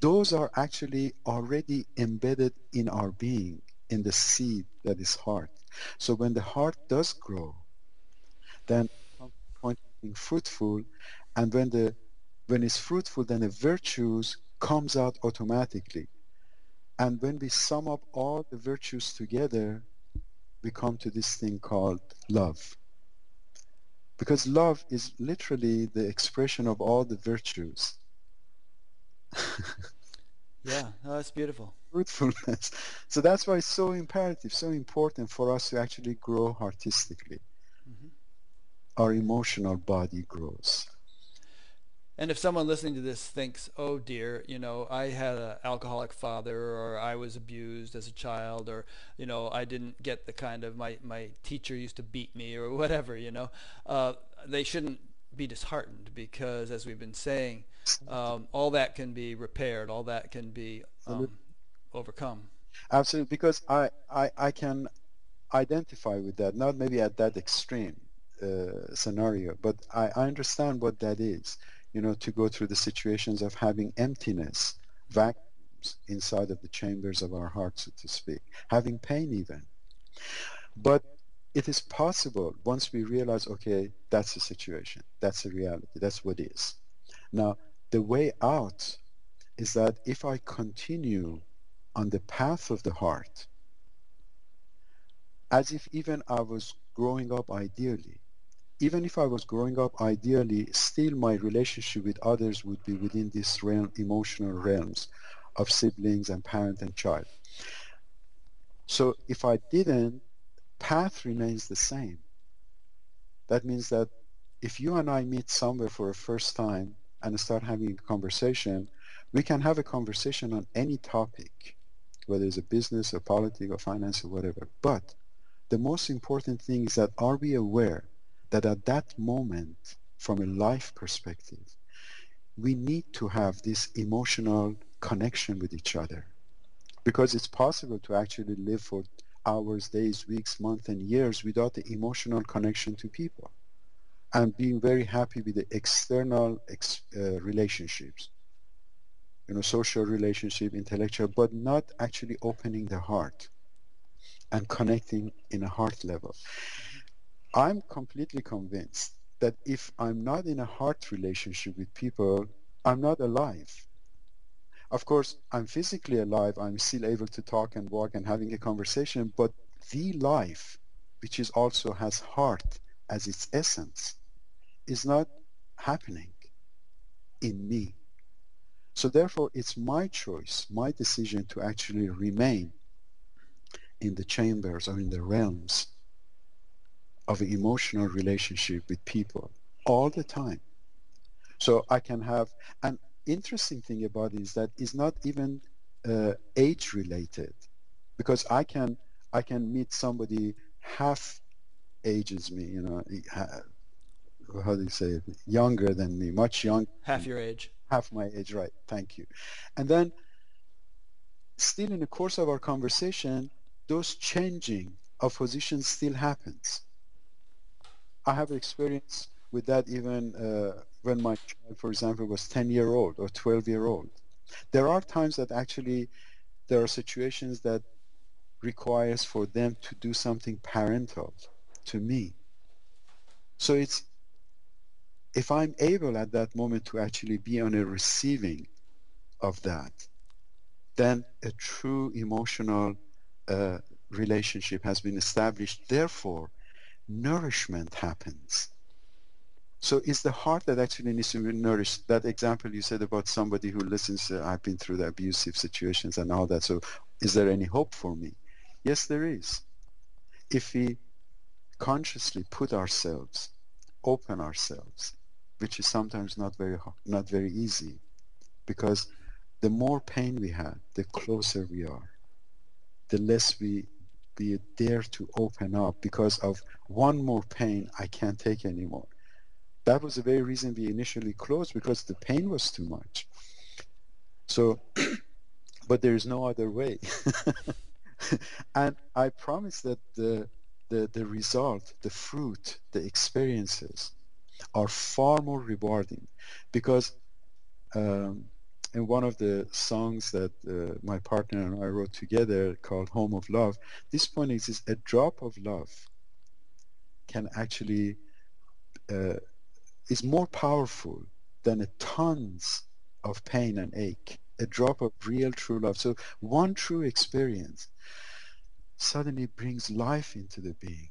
Those are actually already embedded in our being, in the seed that is heart. So when the heart does grow, then point being fruitful, and when the When it's fruitful, then the virtues comes out automatically. And when we sum up all the virtues together, we come to this thing called love. Because love is literally the expression of all the virtues. Yeah, no, that's beautiful. Fruitfulness. So that's why it's so imperative, so important for us to actually grow artistically. Mm-hmm. Our emotional body grows. And if someone listening to this thinks, oh dear, you know, I had an alcoholic father, or I was abused as a child, or, you know, I didn't get the kind of, my, my teacher used to beat me or whatever, you know, uh, they shouldn't be disheartened, because as we've been saying, um, all that can be repaired, all that can be um, overcome. Absolutely, because I, I, I can identify with that, not maybe at that extreme uh, scenario, but I, I understand what that is. You know, to go through the situations of having emptiness, vacuums inside of the chambers of our hearts, so to speak, having pain even. But it is possible once we realize, okay, that's the situation, that's the reality, that's what is. Now, the way out is that if I continue on the path of the heart, as if even I was growing up ideally, Even if I was growing up ideally, still my relationship with others would be within these realm, emotional realms of siblings and parent and child. So if I didn't, path remains the same. That means that if you and I meet somewhere for the first time and start having a conversation, we can have a conversation on any topic, whether it's a business or politics or finance or whatever. But the most important thing is that are we aware that at that moment, from a life perspective, we need to have this emotional connection with each other, because it's possible to actually live for hours, days, weeks, months, and years without the emotional connection to people, and being very happy with the external ex uh, relationships, you know, social relationship, intellectual, but not actually opening the heart and connecting in a heart level. I'm completely convinced that if I'm not in a heart relationship with people, I'm not alive. Of course, I'm physically alive, I'm still able to talk and walk and having a conversation, but the life, which is also has heart as its essence, is not happening in me. So therefore, it's my choice, my decision to actually remain in the chambers or in the realms of an emotional relationship with people all the time. So I can have, an interesting thing about it is that it's not even uh, age related, because I can I can meet somebody half ages me, you know, how do you say it? Younger than me, much younger. Half your age. Half my age, right, thank you. And then still in the course of our conversation, those changing of positions still happens. I have experience with that even uh, when my child, for example, was ten-year-old or twelve-year-old. There are times that actually there are situations that requires for them to do something parental to me. So it's, if I'm able at that moment to actually be on a receiving of that, then a true emotional uh, relationship has been established. Therefore, nourishment happens. So it's the heart that actually needs to be nourished. That example you said about somebody who listens, uh, I've been through the abusive situations and all that, so is there any hope for me? Yes, there is. If we consciously put ourselves, open ourselves, which is sometimes not very not very easy, because the more pain we have, the closer we are, the less we we dare to open up because of one more pain I can't take anymore. That was the very reason we initially closed, because the pain was too much. So, but there is no other way. And I promise that the, the, the result, the fruit, the experiences are far more rewarding, because um, in one of the songs that uh, my partner and I wrote together called Home of Love, this point is, is a drop of love can actually uh, is more powerful than a tons of pain and ache. A drop of real true love. So one true experience suddenly brings life into the being.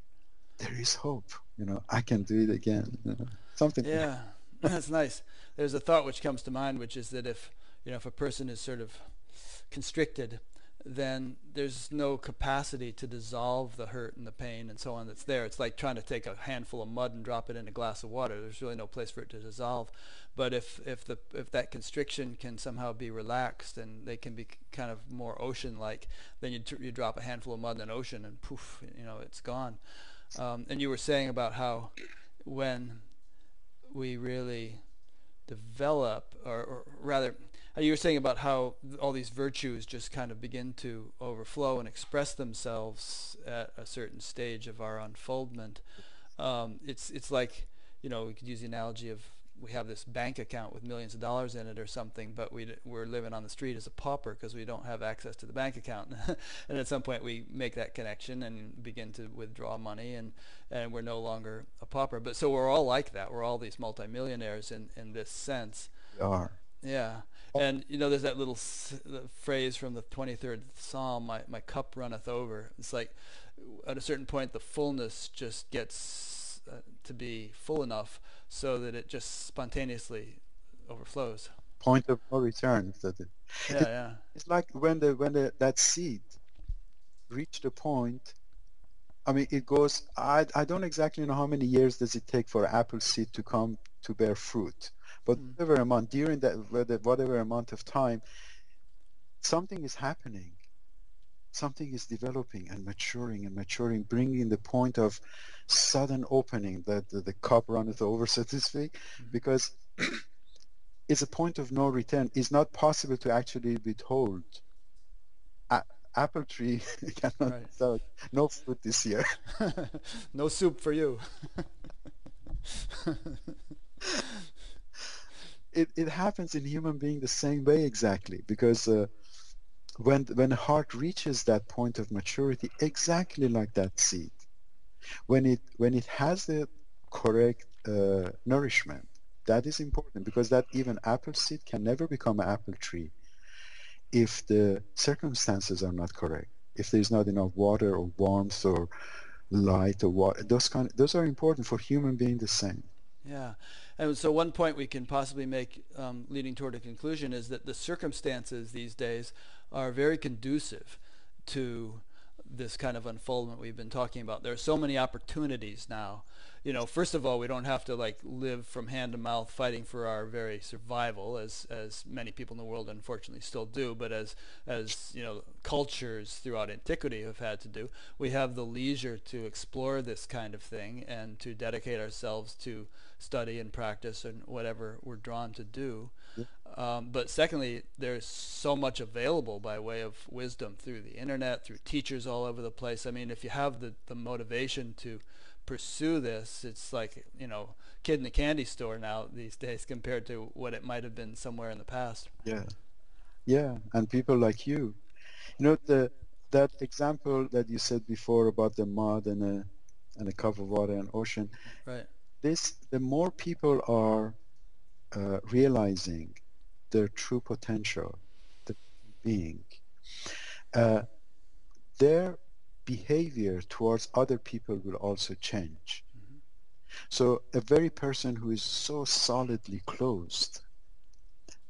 There is hope. You know, I can do it again. You know, something. Yeah, that's nice. There's a thought which comes to mind, which is that if you know if a person is sort of constricted, then there's no capacity to dissolve the hurt and the pain and so on that's there. It's like trying to take a handful of mud and drop it in a glass of water. There's really no place for it to dissolve. But if if the if that constriction can somehow be relaxed and they can be kind of more ocean-like, then you you drop a handful of mud in an ocean and poof, you know, it's gone. Um, and you were saying about how when we really develop, or, or rather, you were saying about how all these virtues just kind of begin to overflow and express themselves at a certain stage of our unfoldment. Um, it's it's like, you know, we could use the analogy of we have this bank account with millions of dollars in it or something, but we d we're living on the street as a pauper because we don't have access to the bank account. And at some point we make that connection and begin to withdraw money, and, and we're no longer a pauper. But so we're all like that. We're all these multimillionaires in, in this sense. We are. Yeah. And, you know, there's that little s phrase from the twenty-third Psalm, my, my cup runneth over. It's like at a certain point the fullness just gets uh, to be full enough so that it just spontaneously overflows. Point of no return. That it, yeah, it, yeah. It's like when, the, when the, that seed reached a point, I mean, it goes, I, I don't exactly know how many years does it take for apple seed to come to bear fruit. But whatever amount, during that whatever amount of time, something is happening, something is developing and maturing and maturing, bringing the point of sudden opening that the, the cup runneth over, so to speak, mm-hmm. because it's a point of no return. It's not possible to actually withhold. A apple tree cannot right. sell no fruit this year. No soup for you. It, it happens in human being the same way exactly, because uh, when when the heart reaches that point of maturity, exactly like that seed, when it when it has the correct uh, nourishment, that is important, because that even apple seed can never become an apple tree if the circumstances are not correct, if there is not enough water or warmth or light or water. Those kind of, those are important for human being the same. Yeah. And so one point we can possibly make um, leading toward a conclusion is that the circumstances these days are very conducive to this kind of unfoldment we've been talking about. There are so many opportunities now. You know, first of all, we don't have to like live from hand to mouth fighting for our very survival, as as many people in the world unfortunately still do, but as as you know, cultures throughout antiquity have had to do. We have the leisure to explore this kind of thing and to dedicate ourselves to study and practice and whatever we're drawn to do. Yeah. Um, but secondly, there's so much available by way of wisdom through the internet, through teachers all over the place. I mean, if you have the, the motivation to pursue this, it's like, you know, kid in the candy store now these days compared to what it might have been somewhere in the past. Yeah, yeah, and people like you. You know, the, that example that you said before about the mud and a, and a cup of water and ocean, right. This, the more people are uh, realizing their true potential, the being, uh, their behavior towards other people will also change. Mm-hmm. So a very person who is so solidly closed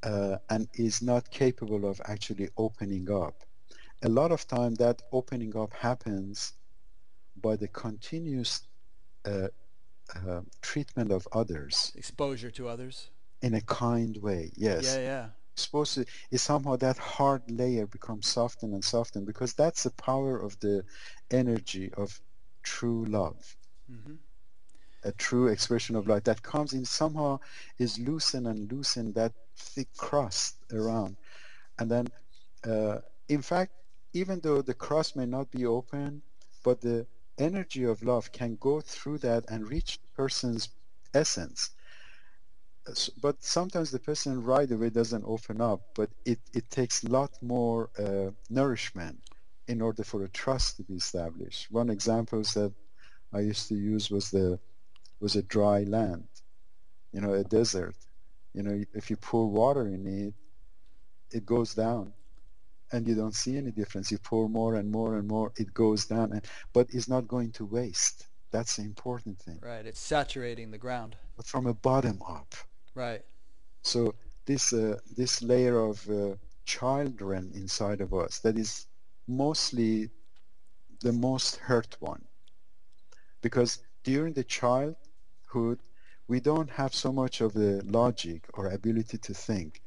uh, and is not capable of actually opening up, a lot of time that opening up happens by the continuous uh, uh, treatment of others. Exposure to others. In a kind way, yes. Yeah, yeah. Supposed to is somehow that hard layer becomes softened and softened, because that's the power of the energy of true love, mm-hmm. a true expression of love that comes in, somehow is loosened and loosened, that thick crust around, and then uh, in fact, even though the crust may not be open, but the energy of love can go through that and reach the person's essence. But sometimes the person right away doesn't open up, but it, it takes a lot more uh, nourishment in order for a trust to be established. One example that I used to use was the was a dry land, you know, a desert. You know, if you pour water in it, it goes down, and you don't see any difference. You pour more and more and more, it goes down, and, but it's not going to waste. That's the important thing. Right, it's saturating the ground. But from a bottom up. Right. So this uh, this layer of uh, children inside of us, that is mostly the most hurt one, because during the childhood we don't have so much of the logic or ability to think.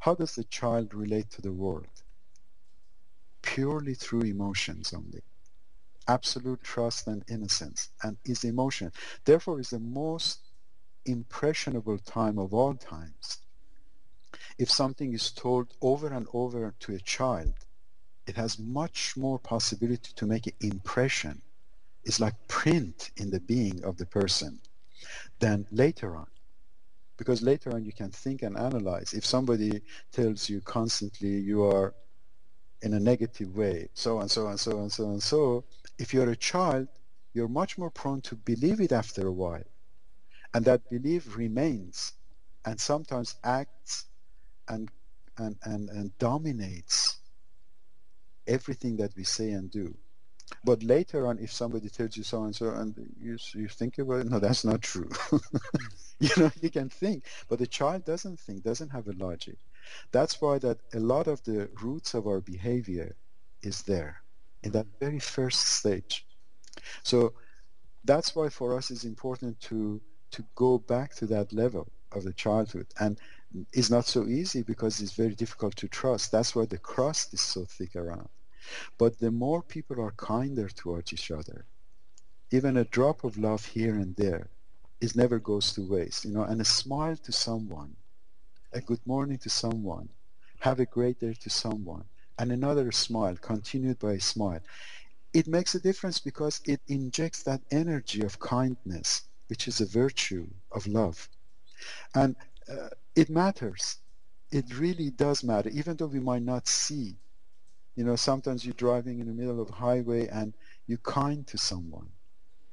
How does the child relate to the world? Purely through emotions only. Absolute trust and innocence, and is emotion. Therefore, is the most impressionable time of all times. If something is told over and over to a child, it has much more possibility to make an impression. It's like print in the being of the person than later on, because later on you can think and analyze. If somebody tells you constantly you are in a negative way, so and so and so and so and so, if you're a child, you're much more prone to believe it after a while. And that belief remains, and sometimes acts and, and, and, and dominates everything that we say and do. But later on, if somebody tells you so and so, and you, you think about it, no, that's not true. You know, you can think, but the child doesn't think, doesn't have a logic. That's why that a lot of the roots of our behavior is there in that very first stage. So that's why for us it's important to to go back to that level of the childhood, and it's not so easy because it's very difficult to trust. That's why the crust is so thick around. But the more people are kinder towards each other, even a drop of love here and there, it never goes to waste, you know. And a smile to someone, a good morning to someone, have a great day to someone, and another smile continued by a smile, it makes a difference, because it injects that energy of kindness, which is a virtue of love. And uh, it matters. It really does matter, even though we might not see. You know, sometimes you're driving in the middle of a highway and you're kind to someone,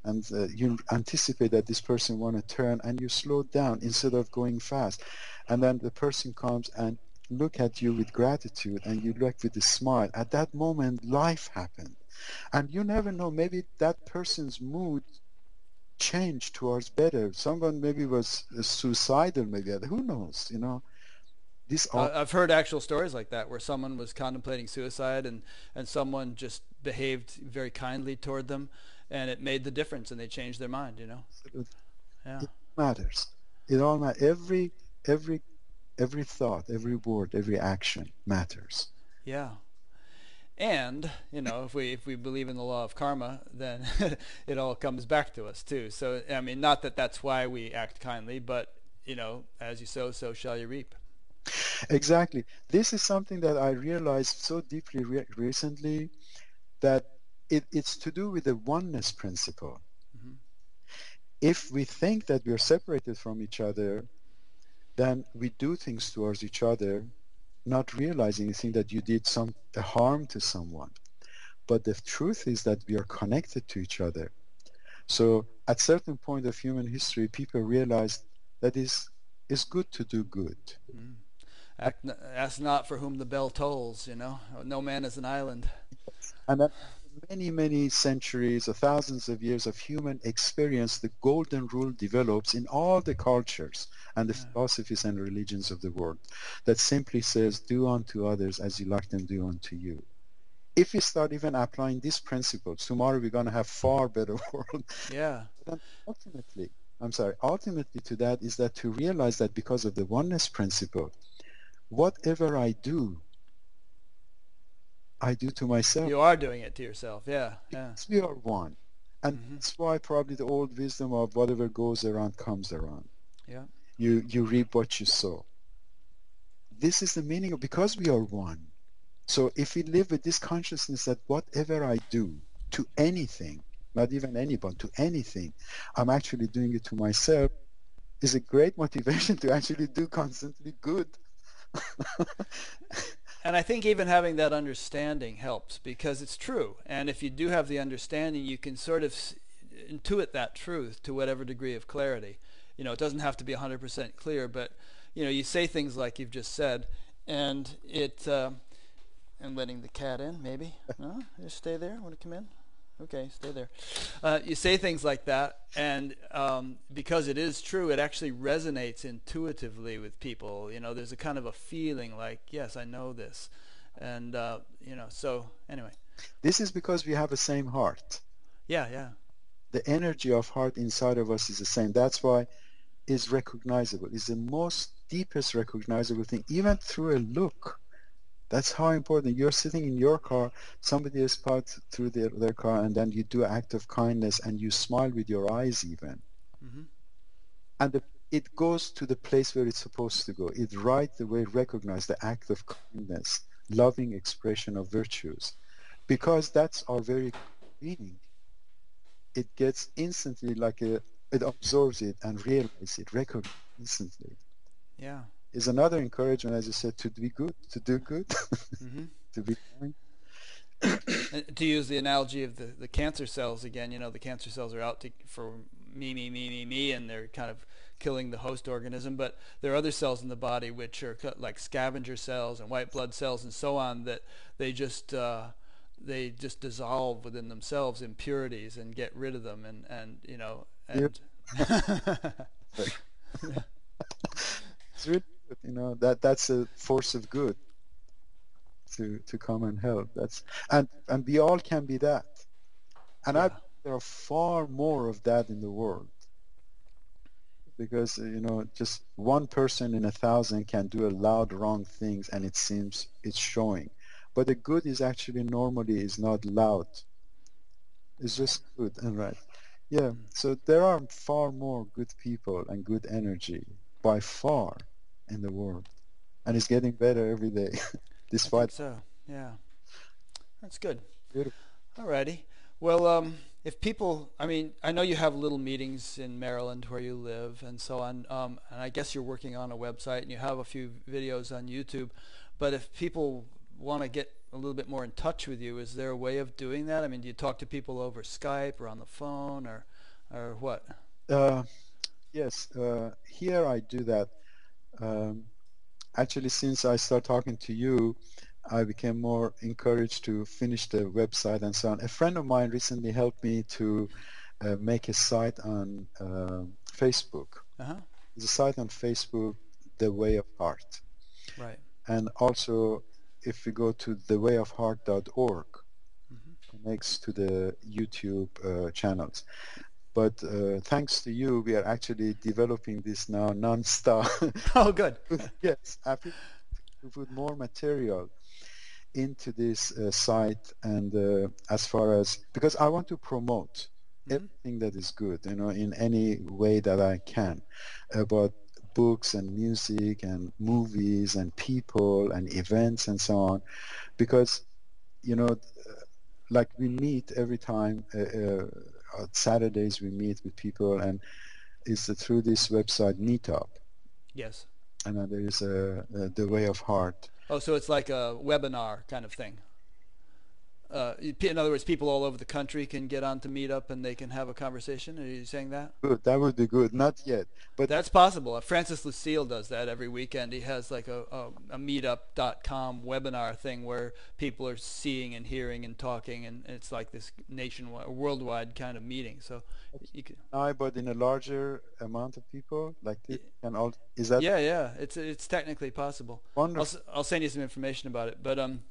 and uh, you anticipate that this person wants to turn, and you slow down instead of going fast. And then the person comes and look at you with gratitude, and you look with a smile. At that moment, life happened. And you never know, maybe that person's mood change towards better. Someone maybe was suicidal, maybe, who knows, you know. This uh, I've heard actual stories like that where someone was contemplating suicide, and and someone just behaved very kindly toward them, and it made the difference, and they changed their mind, you know. Yeah. It matters. It all matters. Every every every thought, every word, every action matters. Yeah. And, you know, if we if we believe in the law of karma, then it all comes back to us too. So, I mean, not that that's why we act kindly, but, you know, as you sow, so shall you reap. Exactly. This is something that I realized so deeply re recently, that it, it's to do with the oneness principle. Mm-hmm. If we think that we are separated from each other, then we do things towards each other, not realizing, you think that you did some harm to someone. But the truth is that we are connected to each other. So at certain point of human history, people realized that it's, it's good to do good. Mm. Act, ask not for whom the bell tolls, you know. No man is an island. And after many, many centuries or thousands of years of human experience, the golden rule develops in all the cultures and the yeah. philosophies and religions of the world, that simply says, do unto others as you like them do unto you. if we start even applying these principles, tomorrow we're going to have far better world. Yeah. But ultimately, I'm sorry, ultimately to that is that to realize that because of the oneness principle, whatever I do, I do to myself. You are doing it to yourself, yeah. yeah. We are one. And mm-hmm. that's why probably the old wisdom of whatever goes around comes around. Yeah. You, you reap what you sow. This is the meaning of, because we are one. So if we live with this consciousness that whatever I do to anything, not even anyone, to anything, I'm actually doing it to myself, is a great motivation to actually do constantly good. And I think even having that understanding helps, because it's true. And if you do have the understanding, you can sort of intuit that truth to whatever degree of clarity. You know, it doesn't have to be one hundred percent clear, but, you know, you say things like you've just said, and it... Uh, and letting the cat in, maybe. No? Just stay there. Want to come in? Okay, stay there. Uh, you say things like that, and um, because it is true, it actually resonates intuitively with people. You know, there's a kind of a feeling like, yes, I know this, and uh, you know. So anyway, this is because we have the same heart. Yeah, yeah. The energy of heart inside of us is the same. That's why it's recognizable. It's the most deepest recognizable thing, even through a look. That's how important. You're sitting in your car, somebody is parked through their, their car, and then you do an act of kindness and you smile with your eyes even. Mm-hmm. And the, it goes to the place where it's supposed to go. It right away recognizes the act of kindness, loving expression of virtues. Because that's our very being. It gets instantly like a, it absorbs it and realizes it, recognizes it instantly. Yeah. Is another encouragement, as you said, to be good, to do good, mm-hmm. to be kind. To use the analogy of the, the cancer cells again, you know, the cancer cells are out to, for me, me, me, me, me, and they're kind of killing the host organism, but there are other cells in the body which are like scavenger cells and white blood cells and so on, that they just uh, they just dissolve within themselves impurities and get rid of them, and, and you know, and... Yep. It's really good, you know, that that's a force of good to to come and help. That's and and we all can be that, and yeah. I there are far more of that in the world, because you know just one person in a thousand can do a loud wrong things, and it seems it's showing, but the good is actually normally is not loud. It's just good and right. Yeah. So there are far more good people and good energy by far in the world, and it's getting better every day. Despite I think so, yeah, that's good. Beautiful. Alrighty. Well, um, if people, I mean, I know you have little meetings in Maryland where you live and so on, um, and I guess you're working on a website and you have a few videos on YouTube. But if people want to get a little bit more in touch with you, is there a way of doing that? I mean, do you talk to people over Skype or on the phone or, or what? Uh, Yes, uh, here I do that. Um, actually, since I started talking to you, I became more encouraged to finish the website and so on. A friend of mine recently helped me to uh, make a site on uh, Facebook. Uh-huh. There's a site on Facebook, The Way of Heart. Right. And also, if we go to the way of heart dot org, mm-hmm. next to the YouTube uh, channels. But uh, thanks to you, we are actually developing this now non-stop. Oh, good. Yes, I put more material into this uh, site, and uh, as far as, because I want to promote mm-hmm. everything that is good, you know, in any way that I can, about books and music and movies and people and events and so on, because, you know, like we meet every time. Uh, uh, Saturdays we meet with people, and it's through this website Meetup. Yes. And then there is a, a The Way of Heart. Oh, so it's like a webinar kind of thing. Uh, in other words, people all over the country can get on to Meetup and they can have a conversation. Are you saying that? Good. That would be good. Not yet, but that's possible. Francis Lucille does that every weekend. He has like a, a, a meetup dot com webinar thing where people are seeing and hearing and talking, and it's like this nationwide, worldwide kind of meeting. So, you can. I but in a larger amount of people like this, and all is that? Yeah, yeah. It's it's technically possible. Wonderful. I'll, I'll send you some information about it, but um,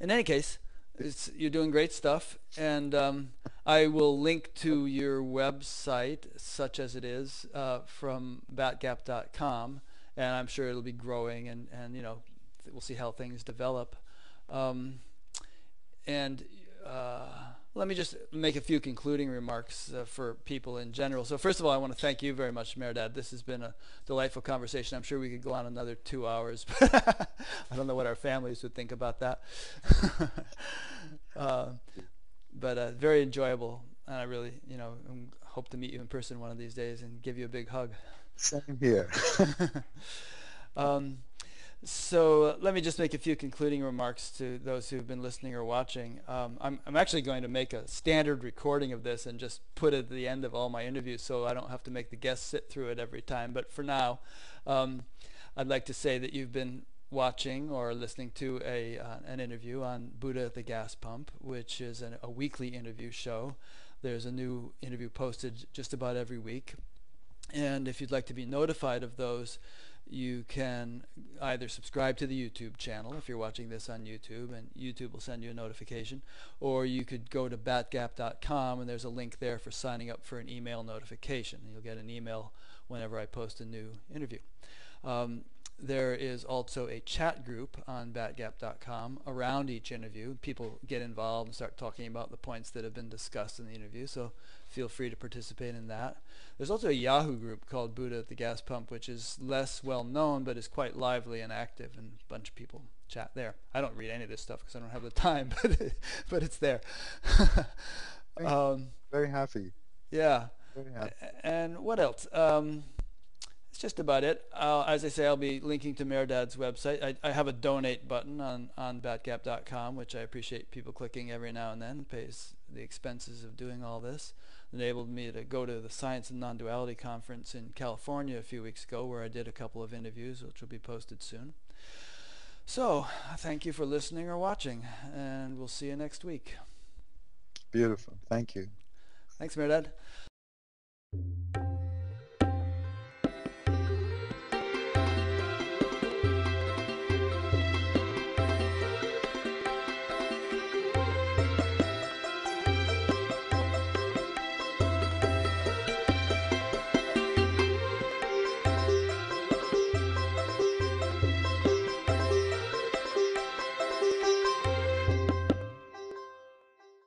in any case. It's, you're doing great stuff, and um, I will link to your website, such as it is, uh, from bat gap dot com, and I'm sure it'll be growing, and, and you know, we'll see how things develop. Um, and uh, let me just make a few concluding remarks uh, for people in general. So first of all, I want to thank you very much, Mehrdad. This has been a delightful conversation. I'm sure we could go on another two hours. I don't know what our families would think about that. uh, but uh, very enjoyable, and I really, you know, hope to meet you in person one of these days and give you a big hug. Same here. um, So let me just make a few concluding remarks to those who've been listening or watching. Um, I'm, I'm actually going to make a standard recording of this and just put it at the end of all my interviews so I don't have to make the guests sit through it every time. But for now, um, I'd like to say that you've been watching or listening to a, uh, an interview on Buddha at the Gas Pump, which is an, a weekly interview show. There's a new interview posted just about every week. And if you'd like to be notified of those, you can either subscribe to the YouTube channel if you're watching this on YouTube, and YouTube will send you a notification, or you could go to bat gap dot com, and there's a link there for signing up for an email notification. You'll get an email whenever I post a new interview. Um, there is also a chat group on bat gap dot com around each interview. People get involved and start talking about the points that have been discussed in the interview, so feel free to participate in that. There's also a Yahoo group called Buddha at the Gas Pump, which is less well known but is quite lively and active, and a bunch of people chat there. I don't read any of this stuff because I don't have the time, but it, but it's there. um, Very happy. Yeah. Very happy. And what else? Um, that's just about it. Uh, as I say, I'll be linking to Mehrdad's website. I, I have a donate button on, on bat gap dot com, which I appreciate people clicking every now and then. It pays the expenses of doing all this. Enabled me to go to the Science and Non-Duality Conference in California a few weeks ago, where I did a couple of interviews, which will be posted soon. So, thank you for listening or watching, and we'll see you next week. Beautiful. Thank you. Thanks, Mehrdad.